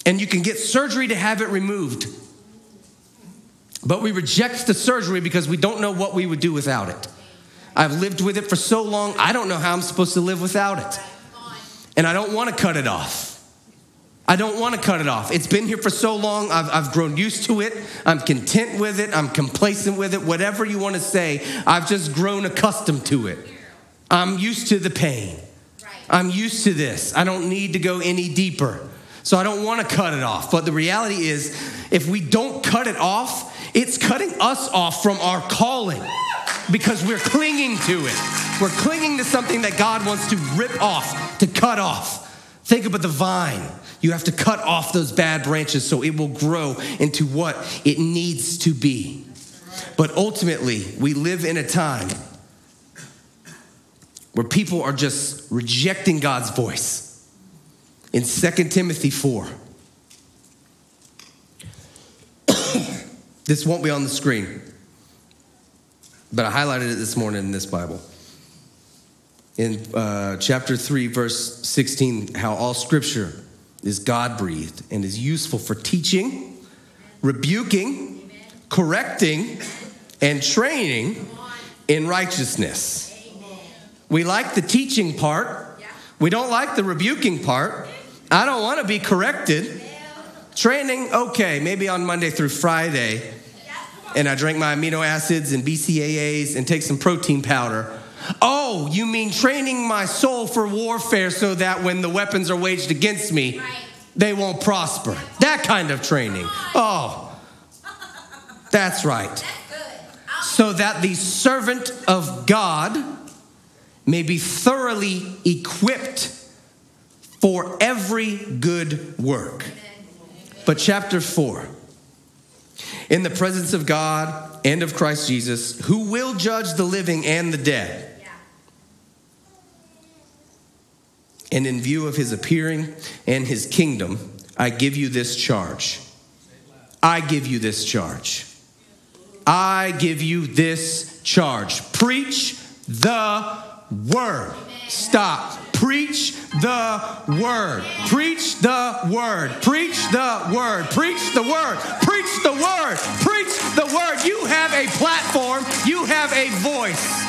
And you can get surgery to have it removed. But we reject the surgery because we don't know what we would do without it. I've lived with it for so long, I don't know how I'm supposed to live without it. And I don't want to cut it off. I don't want to cut it off. It's been here for so long, I've grown used to it. I'm content with it. I'm complacent with it. Whatever you want to say, I've just grown accustomed to it. I'm used to the pain. I'm used to this. I don't need to go any deeper. So I don't want to cut it off. But the reality is, if we don't cut it off, it's cutting us off from our calling because we're clinging to it. We're clinging to something that God wants to rip off, to cut off. Think about the vine. You have to cut off those bad branches so it will grow into what it needs to be. But ultimately, we live in a time where people are just rejecting God's voice. In 2 Timothy 4. This won't be on the screen, but I highlighted it this morning in this Bible. In chapter 3, verse 16, how all scripture is God-breathed and is useful for teaching, rebuking, correcting, and training in righteousness. We like the teaching part. We don't like the rebuking part. I don't want to be corrected. Training, okay, maybe on Monday through Friday. And I drink my amino acids and BCAAs and take some protein powder. Oh, you mean training my soul for warfare so that when the weapons are waged against me, they won't prosper. That kind of training. Oh, that's right. So that the servant of God may be thoroughly equipped for every good work. But chapter 4, in the presence of God and of Christ Jesus, who will judge the living and the dead. And in view of his appearing and his kingdom, I give you this charge. I give you this charge. I give you this charge. Preach the word. Stop. Preach the word. Preach the word. Preach the word. Preach the word. Preach the word. Preach the word. You have a platform. You have a voice.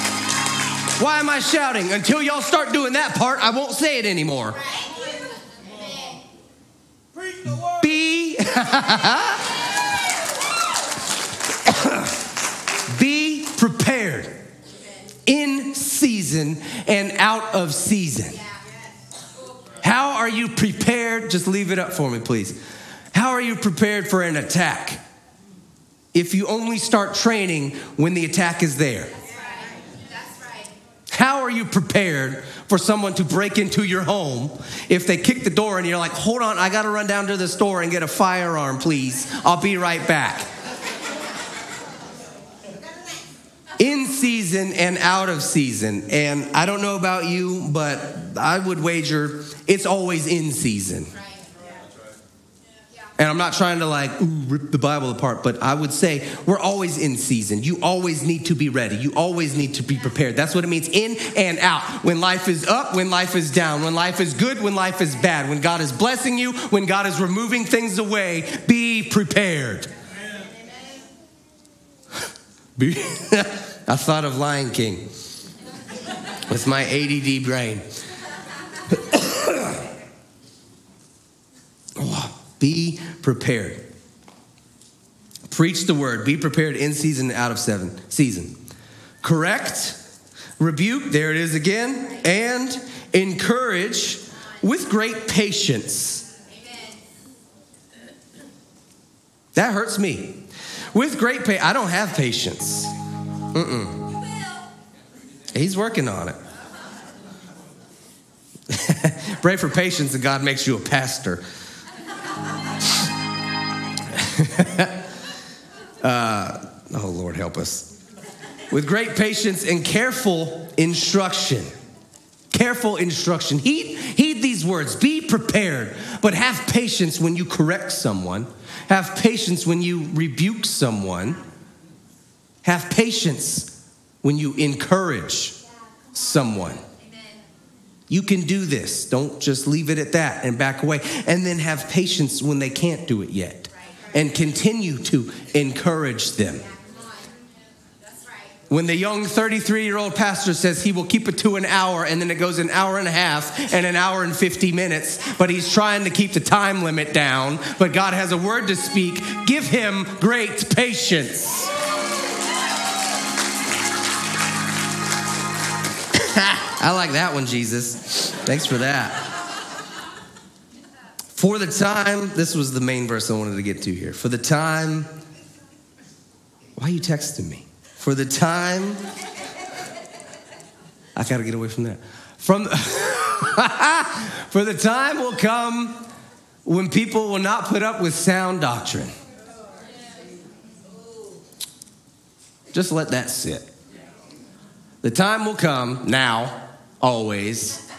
Why am I shouting? Until y'all start doing that part, I won't say it anymore. Be prepared in season and out of season. How are you prepared? Just leave it up for me, please. How are you prepared for an attack if you only start training when the attack is there? How are you prepared for someone to break into your home if they kick the door and you're like, hold on, I got to run down to the store and get a firearm, please. I'll be right back. In season and out of season. And I don't know about you, but I would wager it's always in season. And I'm not trying to like, ooh, rip the Bible apart, but I would say we're always in season. You always need to be ready. You always need to be prepared. That's what it means, in and out. When life is up, when life is down, when life is good, when life is bad, when God is blessing you, when God is removing things away, be prepared. I thought of Lion King with my ADD brain. Be prepared. Preach the word. Be prepared in season and out of season. Correct, rebuke, there it is again, and encourage with great patience. That hurts me. With great patience. I don't have patience. He's working on it. Pray for patience and God makes you a pastor. Oh, Lord, help us. With great patience and careful instruction. Careful instruction. Heed these words. Be prepared, but have patience when you correct someone. Have patience when you rebuke someone. Have patience when you encourage someone. You can do this. Don't just leave it at that and back away. And then have patience when they can't do it yet. And continue to encourage them. When the young 33-year-old pastor says he will keep it to an hour, and then it goes an hour and a half and an hour and 50 minutes, but he's trying to keep the time limit down, but God has a word to speak, give him great patience. I like that one, Jesus. Thanks for that. For the time, this was the main verse I wanted to get to here. For the time, why are you texting me? For the time, I gotta get away from that. For the time will come when people will not put up with sound doctrine. Just let that sit. The time will come, now, always,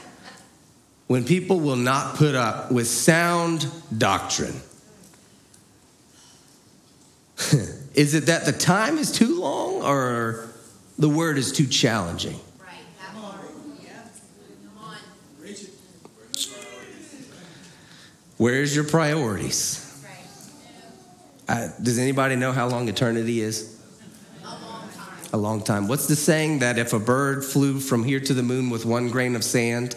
when people will not put up with sound doctrine. Is it that the time is too long or the word is too challenging? Right. Come on. Come on. Where's your priorities? Does anybody know how long eternity is? A long time. What's the saying that if a bird flew from here to the moon with one grain of sand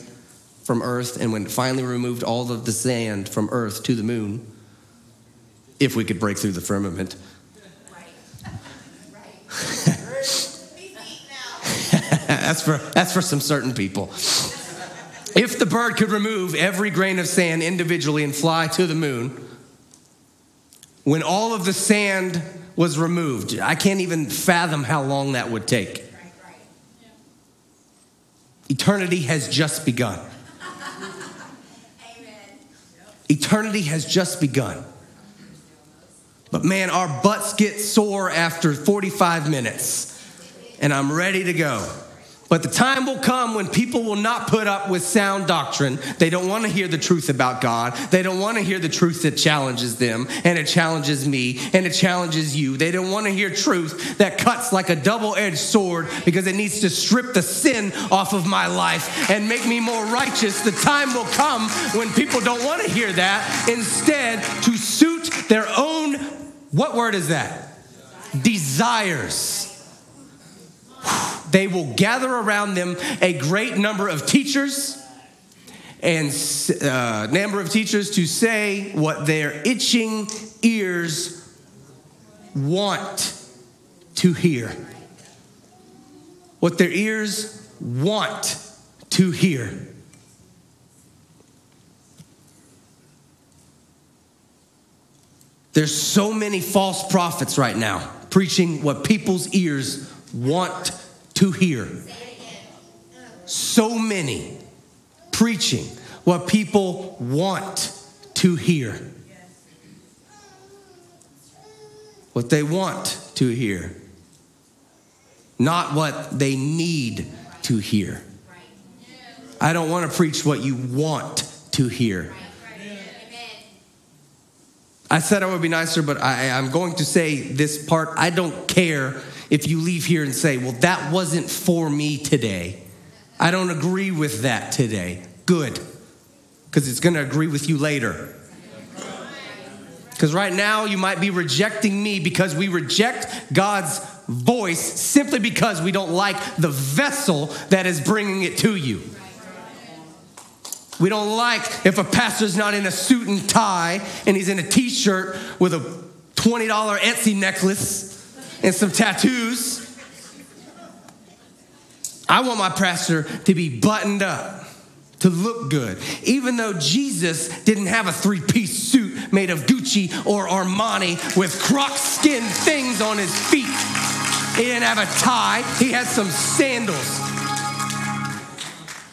from earth, and when it finally removed all of the sand from earth to the moon, if we could break through the firmament. Right. Right. That's for some certain people. If the bird could remove every grain of sand individually and fly to the moon, when all of the sand was removed, I can't even fathom how long that would take. Eternity has just begun. Eternity has just begun. But man, our butts get sore after 45 minutes. And I'm ready to go. But the time will come when people will not put up with sound doctrine. They don't want to hear the truth about God. They don't want to hear the truth that challenges them, and it challenges me, and it challenges you. They don't want to hear truth that cuts like a double-edged sword because it needs to strip the sin off of my life and make me more righteous. The time will come when people don't want to hear that. Instead, to suit their own, what word is that? Desires. They will gather around them a great number of teachers to say what their itching ears want to hear. What their ears want to hear. There's so many false prophets right now preaching what people's ears want to hear. So many preaching what people want to hear. What they want to hear. Not what they need to hear. I don't want to preach what you want to hear. I said I would be nicer, but I'm going to say this part. I don't care if you leave here and say, well, that wasn't for me today. I don't agree with that today. Good. Because it's going to agree with you later. Because right now you might be rejecting me because we reject God's voice simply because we don't like the vessel that is bringing it to you. We don't like if a pastor's not in a suit and tie and he's in a t-shirt with a $20 Etsy necklace and some tattoos. I want my pastor to be buttoned up, to look good. Even though Jesus didn't have a three-piece suit made of Gucci or Armani with croc skin things on his feet. He didn't have a tie. He had some sandals.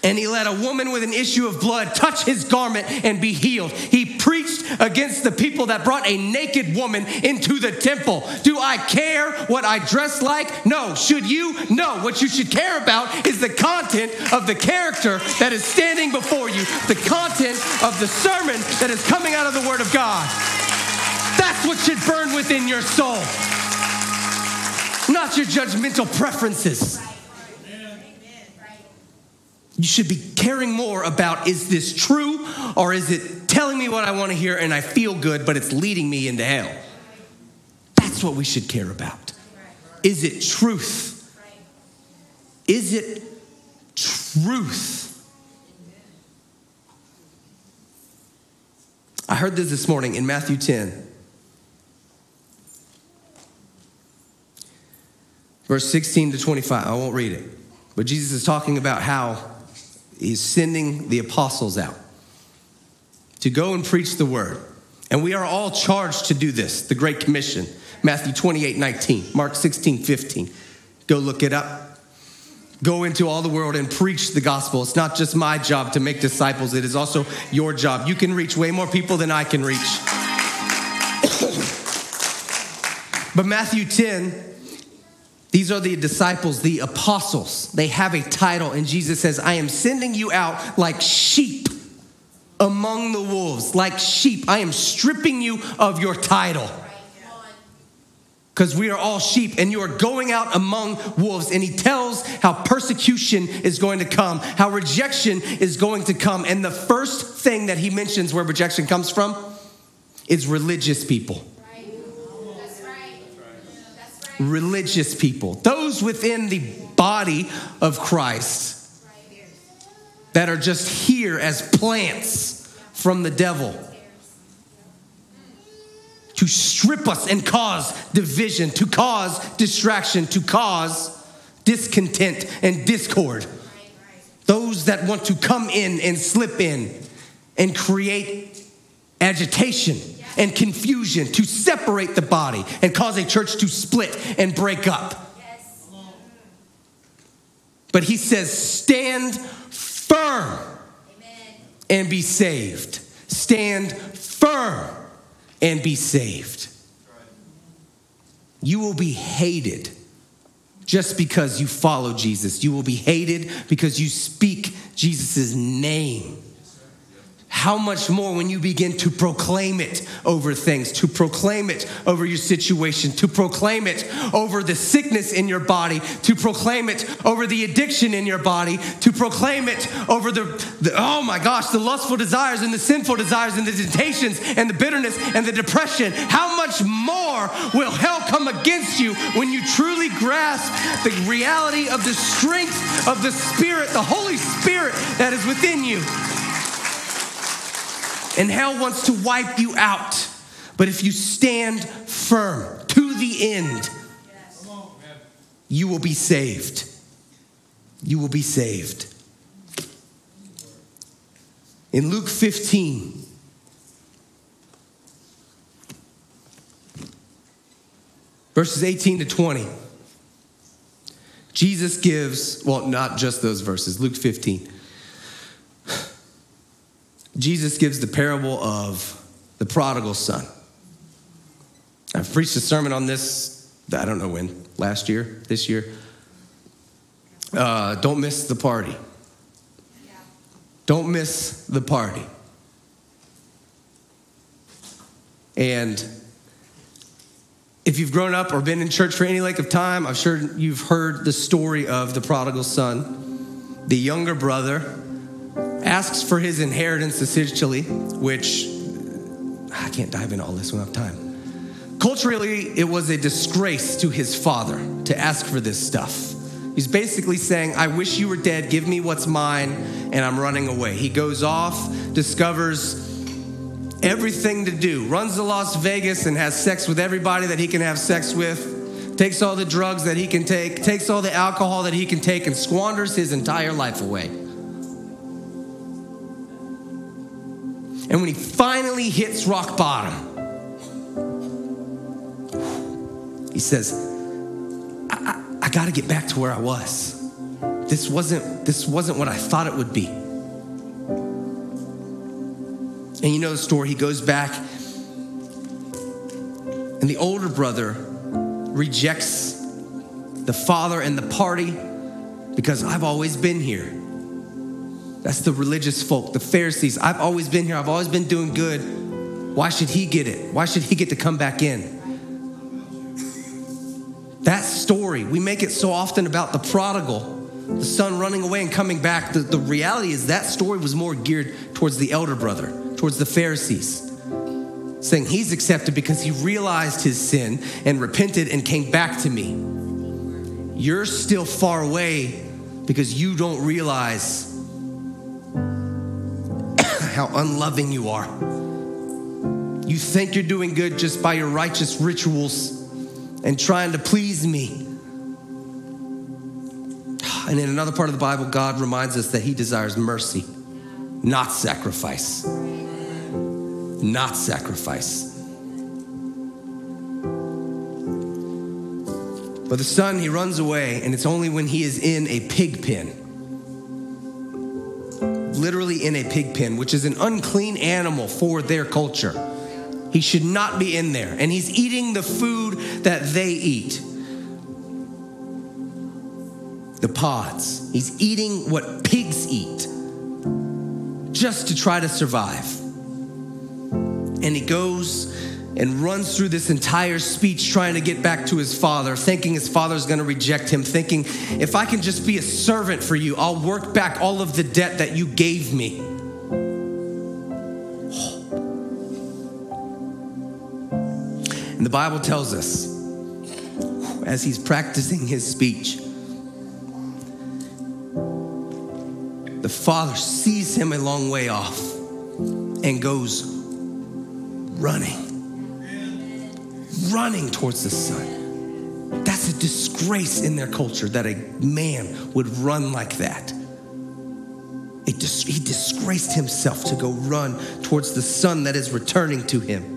And he let a woman with an issue of blood touch his garment and be healed. He preached against the people that brought a naked woman into the temple. Do I care what I dress like? No. Should you? No. What you should care about is the content of the character that is standing before you, the content of the sermon that is coming out of the Word of God. That's what should burn within your soul, not your judgmental preferences. You should be caring more about, is this true or is it telling me what I want to hear and I feel good, but it's leading me into hell? That's what we should care about. Is it truth? Is it truth? I heard this morning in Matthew 10, verse 16 to 25. I won't read it, but Jesus is talking about how he's sending the apostles out to go and preach the word. And we are all charged to do this, the Great Commission. Matthew 28:19, Mark 16:15. Go look it up. Go into all the world and preach the gospel. It's not just my job to make disciples. It is also your job. You can reach way more people than I can reach. But Matthew 10, these are the disciples, the apostles. They have a title, and Jesus says, I am sending you out like sheep among the wolves, like sheep. I am stripping you of your title because we are all sheep, and you are going out among wolves. And he tells how persecution is going to come, how rejection is going to come. And the first thing that he mentions where rejection comes from is religious people. Religious people, those within the body of Christ that are just here as plants from the devil to strip us and cause division, to cause distraction, to cause discontent and discord. Those that want to come in and slip in and create agitation and confusion to separate the body and cause a church to split and break up. But he says, stand firm and be saved. Stand firm and be saved. You will be hated just because you follow Jesus. You will be hated because you speak Jesus' name. How much more when you begin to proclaim it over things, to proclaim it over your situation, to proclaim it over the sickness in your body, to proclaim it over the addiction in your body, to proclaim it over the lustful desires and the sinful desires and the temptations and the bitterness and the depression. How much more will hell come against you when you truly grasp the reality of the strength of the Spirit, the Holy Spirit that is within you? And hell wants to wipe you out. But if you stand firm to the end, you will be saved. You will be saved. In Luke 15, verses 18 to 20, Jesus gives, well, not just those verses, Luke 15. Jesus gives the parable of the prodigal son. I've preached a sermon on this, I don't know when, last year, this year. Don't miss the party. Don't miss the party. And if you've grown up or been in church for any length of time, I'm sure you've heard the story of the prodigal son, the younger brother, asks for his inheritance essentially, which I can't dive into all this, we don't have time. Culturally, it was a disgrace to his father to ask for this stuff. He's basically saying, I wish you were dead, give me what's mine, and I'm running away. He goes off, discovers everything to do, runs to Las Vegas and has sex with everybody that he can have sex with, takes all the drugs that he can take, takes all the alcohol that he can take, and squanders his entire life away. And when he finally hits rock bottom, he says, I gotta get back to where I was. This wasn't what I thought it would be. And you know the story, he goes back, and the older brother rejects the father and the party because I've always been here. That's the religious folk, the Pharisees. I've always been here. I've always been doing good. Why should he get it? Why should he get to come back in? That story, we make it so often about the prodigal, the son running away and coming back. The reality is that story was more geared towards the elder brother, towards the Pharisees, saying he's accepted because he realized his sin and repented and came back to me. You're still far away because you don't realize how unloving you are. You think you're doing good just by your righteous rituals and trying to please me. And in another part of the Bible, God reminds us that he desires mercy, not sacrifice. Not sacrifice. But the son, he runs away, and it's only when he is in a pig pen. Literally in a pig pen, which is an unclean animal for their culture. He should not be in there. And he's eating the food that they eat. The pods. He's eating what pigs eat just to try to survive. And he goes and runs through this entire speech trying to get back to his father, thinking his father's going to reject him, thinking, if I can just be a servant for you, I'll work back all of the debt that you gave me. And the Bible tells us, as he's practicing his speech, the father sees him a long way off and goes running towards the son. That's That's a disgrace in their culture that a man would run like that. He disgraced himself to go run towards the son that is returning to him.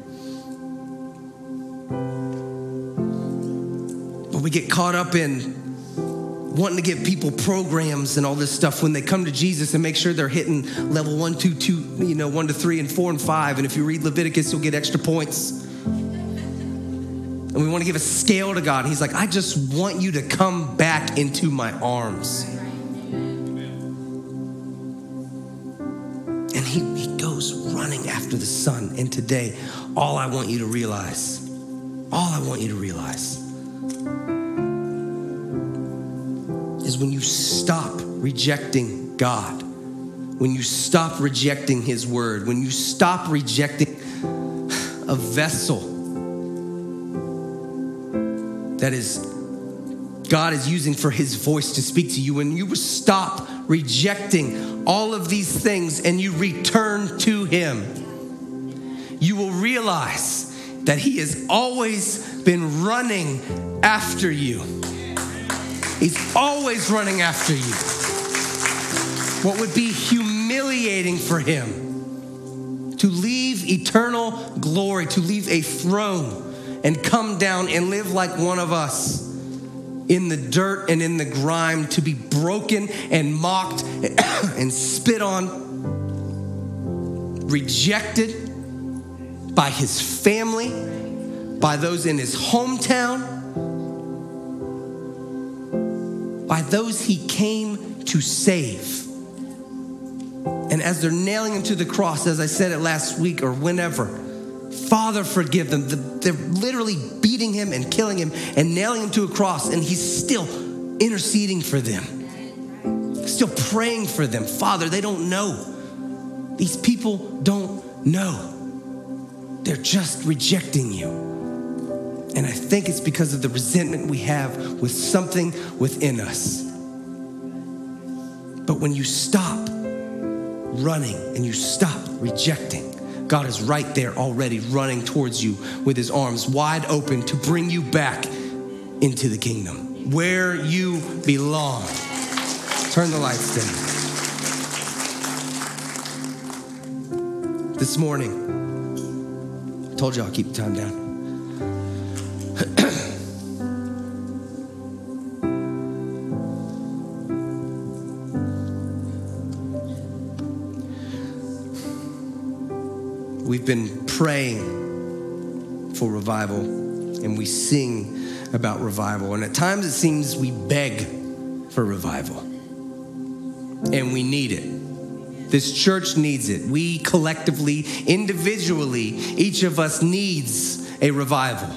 But we get caught up in wanting to give people programs and all this stuff when they come to Jesus and make sure they're hitting level 1, 2, 2, 1 to 3 and 4 and 5. And if you read Leviticus, you'll get extra points. And we want to give a scale to God. And he's like, I just want you to come back into my arms. And he goes running after the son. And today, all I want you to realize, is when you stop rejecting God, when you stop rejecting his word, when you stop rejecting a vessel that is God is using for his voice to speak to you, when you stop rejecting all of these things and you return to him, you will realize that he has always been running after you. He's always running after you. What would be humiliating for him to leave eternal glory, to leave a throne and come down and live like one of us in the dirt and in the grime, to be broken and mocked and spit on, rejected by his family, by those in his hometown, by those he came to save. And as they're nailing him to the cross, as I said it last week or whenever, Father, forgive them. They're literally beating him and killing him and nailing him to a cross, and he's still interceding for them, still praying for them. Father, they don't know. These people don't know. They're just rejecting you. And I think it's because of the resentment we have with something within us. But when you stop running and you stop rejecting, God is right there already running towards you with his arms wide open to bring you back into the kingdom where you belong. Turn the lights down. This morning, I told you I'll keep the time down. We've been praying for revival, and we sing about revival. And at times it seems we beg for revival, and we need it. This church needs it. We collectively, individually, each of us needs a revival,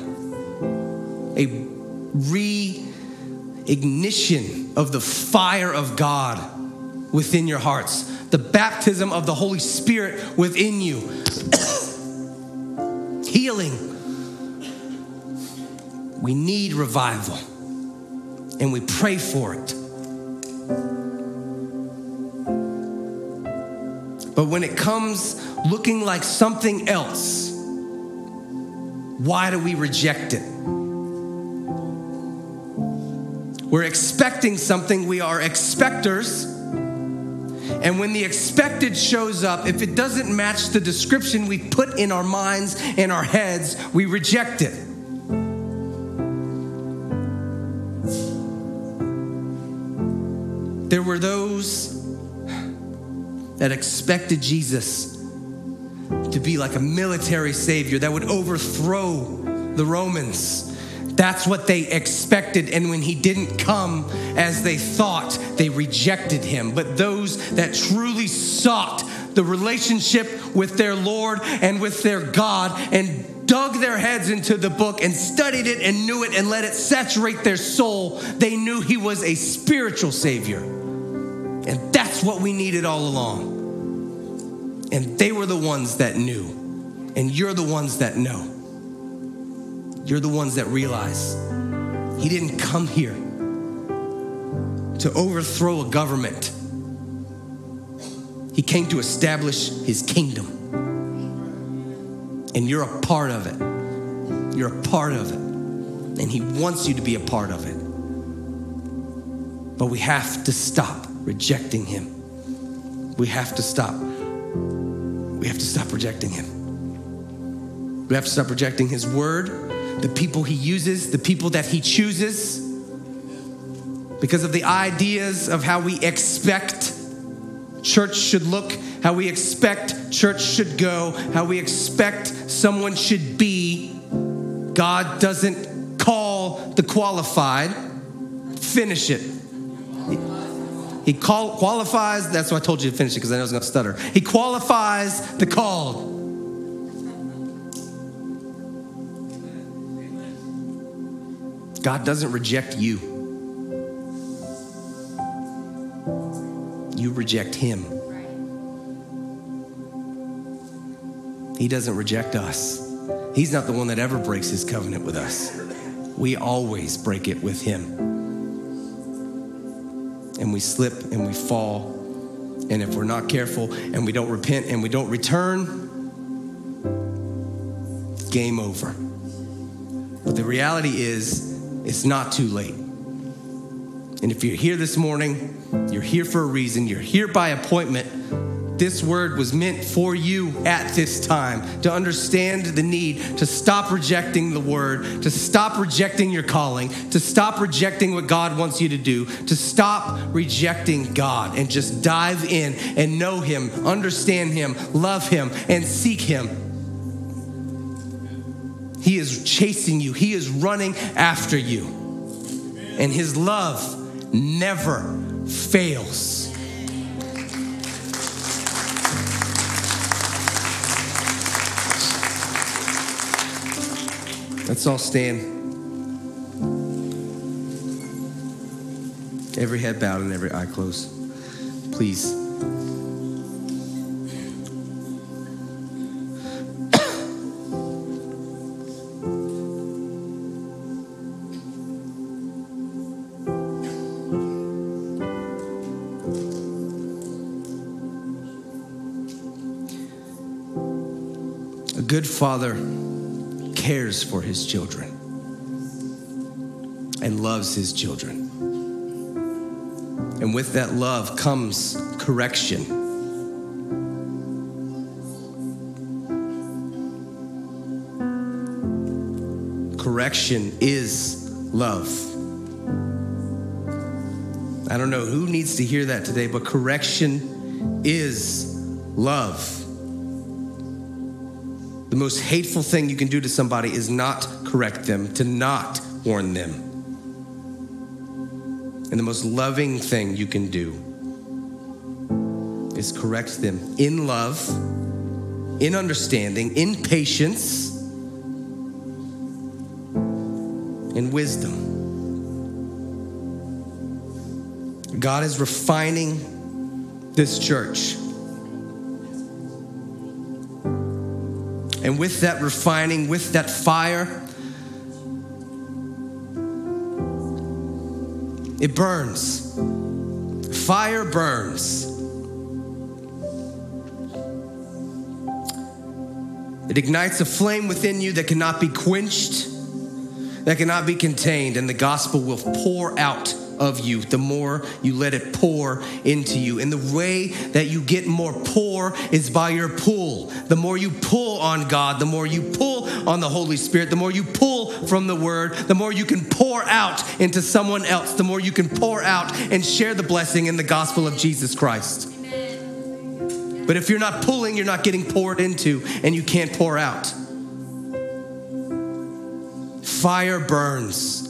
a reignition of the fire of God within your hearts, the baptism of the Holy Spirit within you, healing. We need revival, and we pray for it. But when it comes looking like something else, why do we reject it? We're expecting something. We are expectors. And when the expected shows up, if it doesn't match the description we put in our minds and our heads, we reject it. There were those that expected Jesus to be like a military savior that would overthrow the Romans. That's what they expected, and when he didn't come as they thought, they rejected him. But those that truly sought the relationship with their Lord and with their God and dug their heads into the book and studied it and knew it and let it saturate their soul, they knew he was a spiritual savior. And that's what we needed all along. And they were the ones that knew, and you're the ones that know. You're the ones that realize he didn't come here to overthrow a government. He came to establish his kingdom. And you're a part of it. You're a part of it. and he wants you to be a part of it. But we have to stop rejecting him. We have to stop. We have to stop rejecting him. We have to stop rejecting his word, the people he uses, the people that he chooses, because of the ideas of how we expect church should look, how we expect church should go, how we expect someone should be. God doesn't call the qualified. Finish it. He qualifies. That's why I told you to finish it, because I know it's going to stutter. He qualifies the called. God doesn't reject you. You reject him. He doesn't reject us. He's not the one that ever breaks his covenant with us. We always break it with him. And we slip and we fall. And if we're not careful and we don't repent and we don't return, game over. But the reality is, it's not too late. And if you're here this morning, you're here for a reason. You're here by appointment. This word was meant for you at this time, to understand the need to stop rejecting the word, to stop rejecting your calling, to stop rejecting what God wants you to do, to stop rejecting God and just dive in and know him, understand him, love him, and seek him. He is chasing you. He is running after you. Amen. And his love never fails. Amen. Let's all stand. Every head bowed and every eye closed. Please. A good father cares for his children and loves his children. And with that love comes correction. Correction is love. I don't know who needs to hear that today, but correction is love. The most hateful thing you can do to somebody is not correct them, to not warn them. And the most loving thing you can do is correct them in love, in understanding, in patience, in wisdom. God is refining this church. And with that refining, with that fire, it burns. Fire burns. It ignites a flame within you that cannot be quenched, that cannot be contained, and the gospel will pour out of you the more you let it pour into you. And the way that you get more pour is by your pull. The more you pull on God, the more you pull on the Holy Spirit, the more you pull from the word, the more you can pour out into someone else, the more you can pour out and share the blessing in the gospel of Jesus Christ. Amen. But if you're not pulling, you're not getting poured into, and you can't pour out. Fire burns.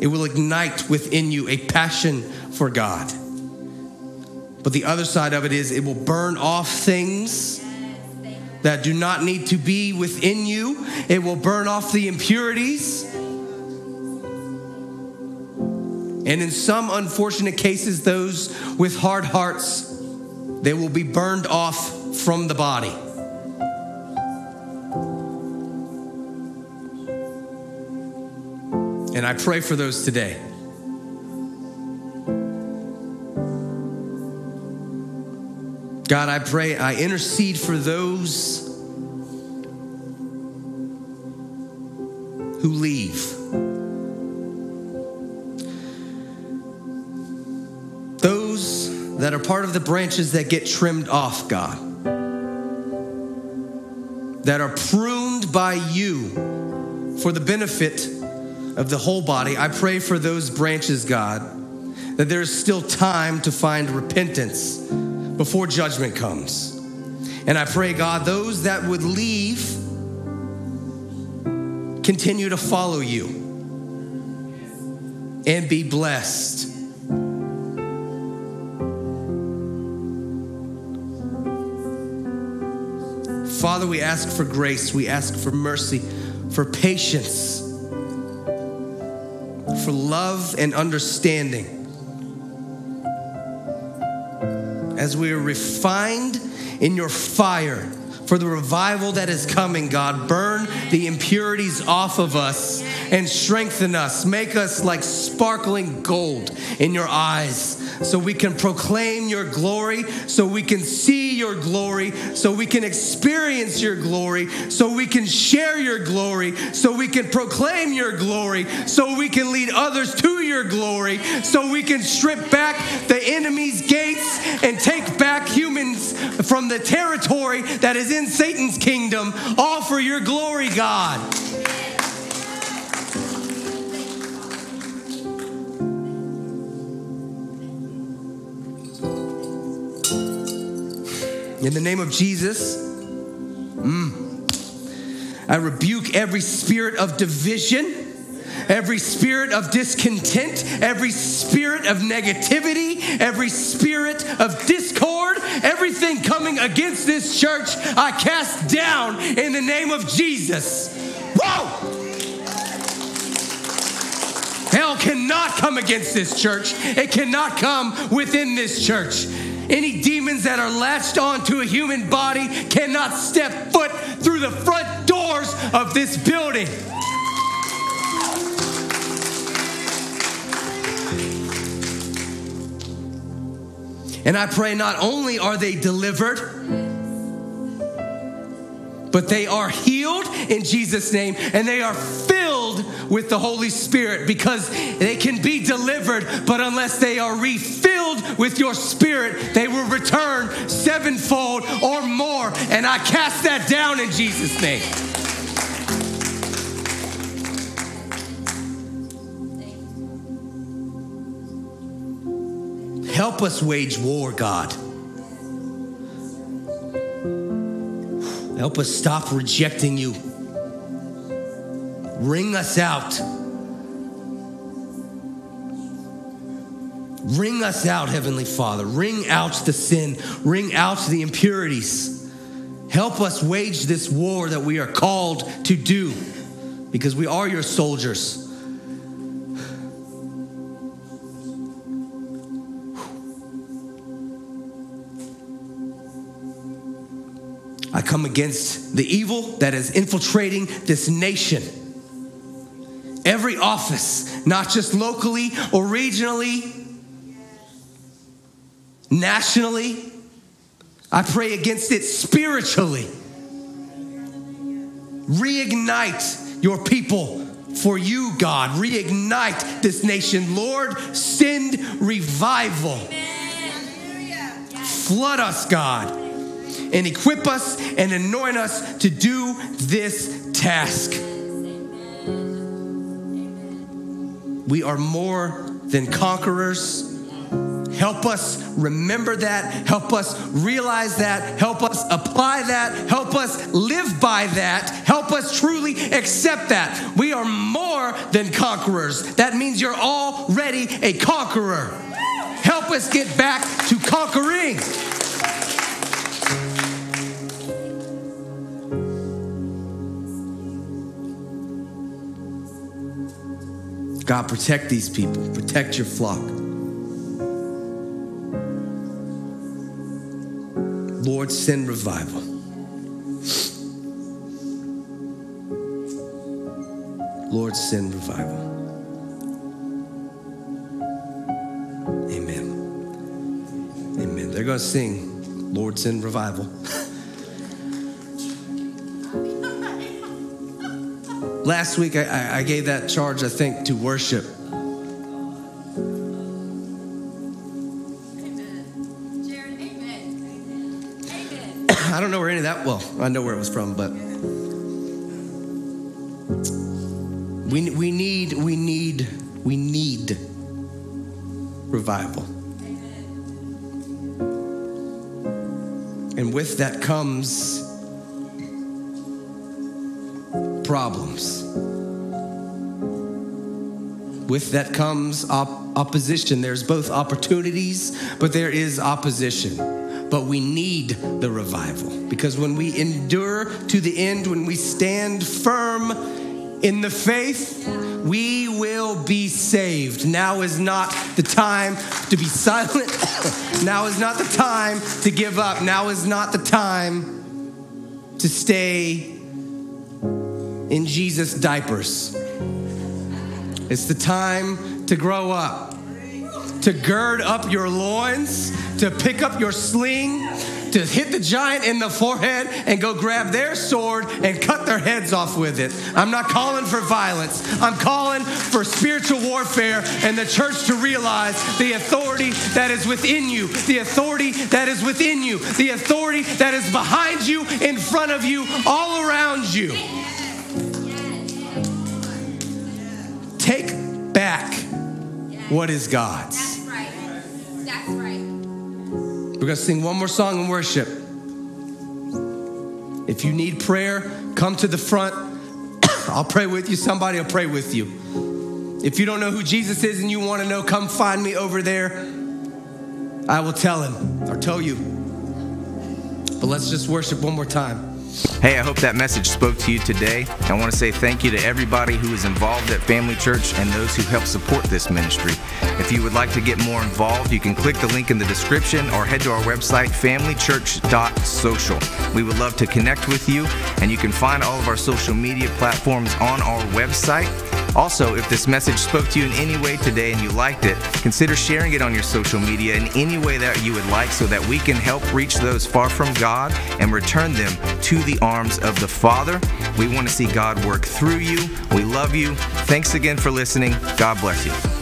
It will ignite within you a passion for God. But the other side of it is it will burn off things that do not need to be within you. It will burn off the impurities. And in some unfortunate cases, those with hard hearts, they will be burned off from the body. And I pray for those today. God, I pray, I intercede for those who leave. that are part of the branches that get trimmed off, God, that are pruned by you for the benefit of the whole body. I pray for those branches, God, that there is still time to find repentance before judgment comes. And I pray, God, those that would leave continue to follow you and be blessed. Father, we ask for grace, we ask for mercy, for patience, for love and understanding, as we are refined in your fire for the revival that is coming, God. Burn the impurities off of us and strengthen us. Make us like sparkling gold in your eyes, so we can proclaim your glory, so we can see your glory, so we can experience your glory, so we can share your glory, so we can proclaim your glory, so we can lead others to your glory, so we can strip back the enemy's gates and take back humans from the territory that is in Satan's kingdom, all for your glory, God. In the name of Jesus, I rebuke every spirit of division, every spirit of discontent, every spirit of negativity, every spirit of discord, everything coming against this church, I cast down in the name of Jesus. Whoa! Hell cannot come against this church. It cannot come within this church. Any demons that are latched onto a human body cannot step foot through the front doors of this building. And I pray not only are they delivered, but they are healed in Jesus' name, and they are filled with the Holy Spirit, because they can be delivered, but unless they are refilled with your spirit, they will return sevenfold or more. And I cast that down in Jesus' name. Help us wage war, God. Help us stop rejecting you. Ring us out. Ring us out, Heavenly Father. Ring out the sin. Ring out the impurities. Help us wage this war that we are called to do, because we are your soldiers. I come against the evil that is infiltrating this nation. Every office, not just locally or regionally, nationally, I pray against it spiritually. Reignite your people for you, God. Reignite this nation. Lord, send revival. Flood us, God, and equip us and anoint us to do this task. We are more than conquerors. Help us remember that. Help us realize that. Help us apply that. Help us live by that. Help us truly accept that. We are more than conquerors. That means you're already a conqueror. Help us get back to conquering. God, protect these people. Protect your flock. Lord, send revival. Lord, send revival. Amen. Amen. They're going to sing, Lord, send revival. Last week, I gave that charge, I think, to worship. I don't know where any of that, well, I know where it was from, but we need revival. And with that comes problems. With that comes opposition. There's both opportunities, but there is opposition. But we need the revival, because when we endure to the end, when we stand firm in the faith, we will be saved. Now is not the time to be silent. Now is not the time to give up. Now is not the time to stay in Jesus' diapers. It's the time to grow up, to gird up your loins, to pick up your sling, to hit the giant in the forehead and go grab their sword and cut their heads off with it. I'm not calling for violence. I'm calling for spiritual warfare and the church to realize the authority that is within you, the authority that is within you, the authority that is behind you, in front of you, all around you. Take back what is God's. That's right. That's right. We're going to sing one more song in worship. If you need prayer, come to the front. I'll pray with you. Somebody will pray with you. If you don't know who Jesus is and you want to know, come find me over there. I will tell him or tell you. But let's just worship one more time. Hey, I hope that message spoke to you today. I want to say thank you to everybody who is involved at Family Church and those who help support this ministry. If you would like to get more involved, you can click the link in the description or head to our website, familychurch.social. We would love to connect with you, and you can find all of our social media platforms on our website. Also, if this message spoke to you in any way today and you liked it, consider sharing it on your social media in any way that you would like, so that we can help reach those far from God and return them to the arms of the Father. We want to see God work through you. We love you. Thanks again for listening. God bless you.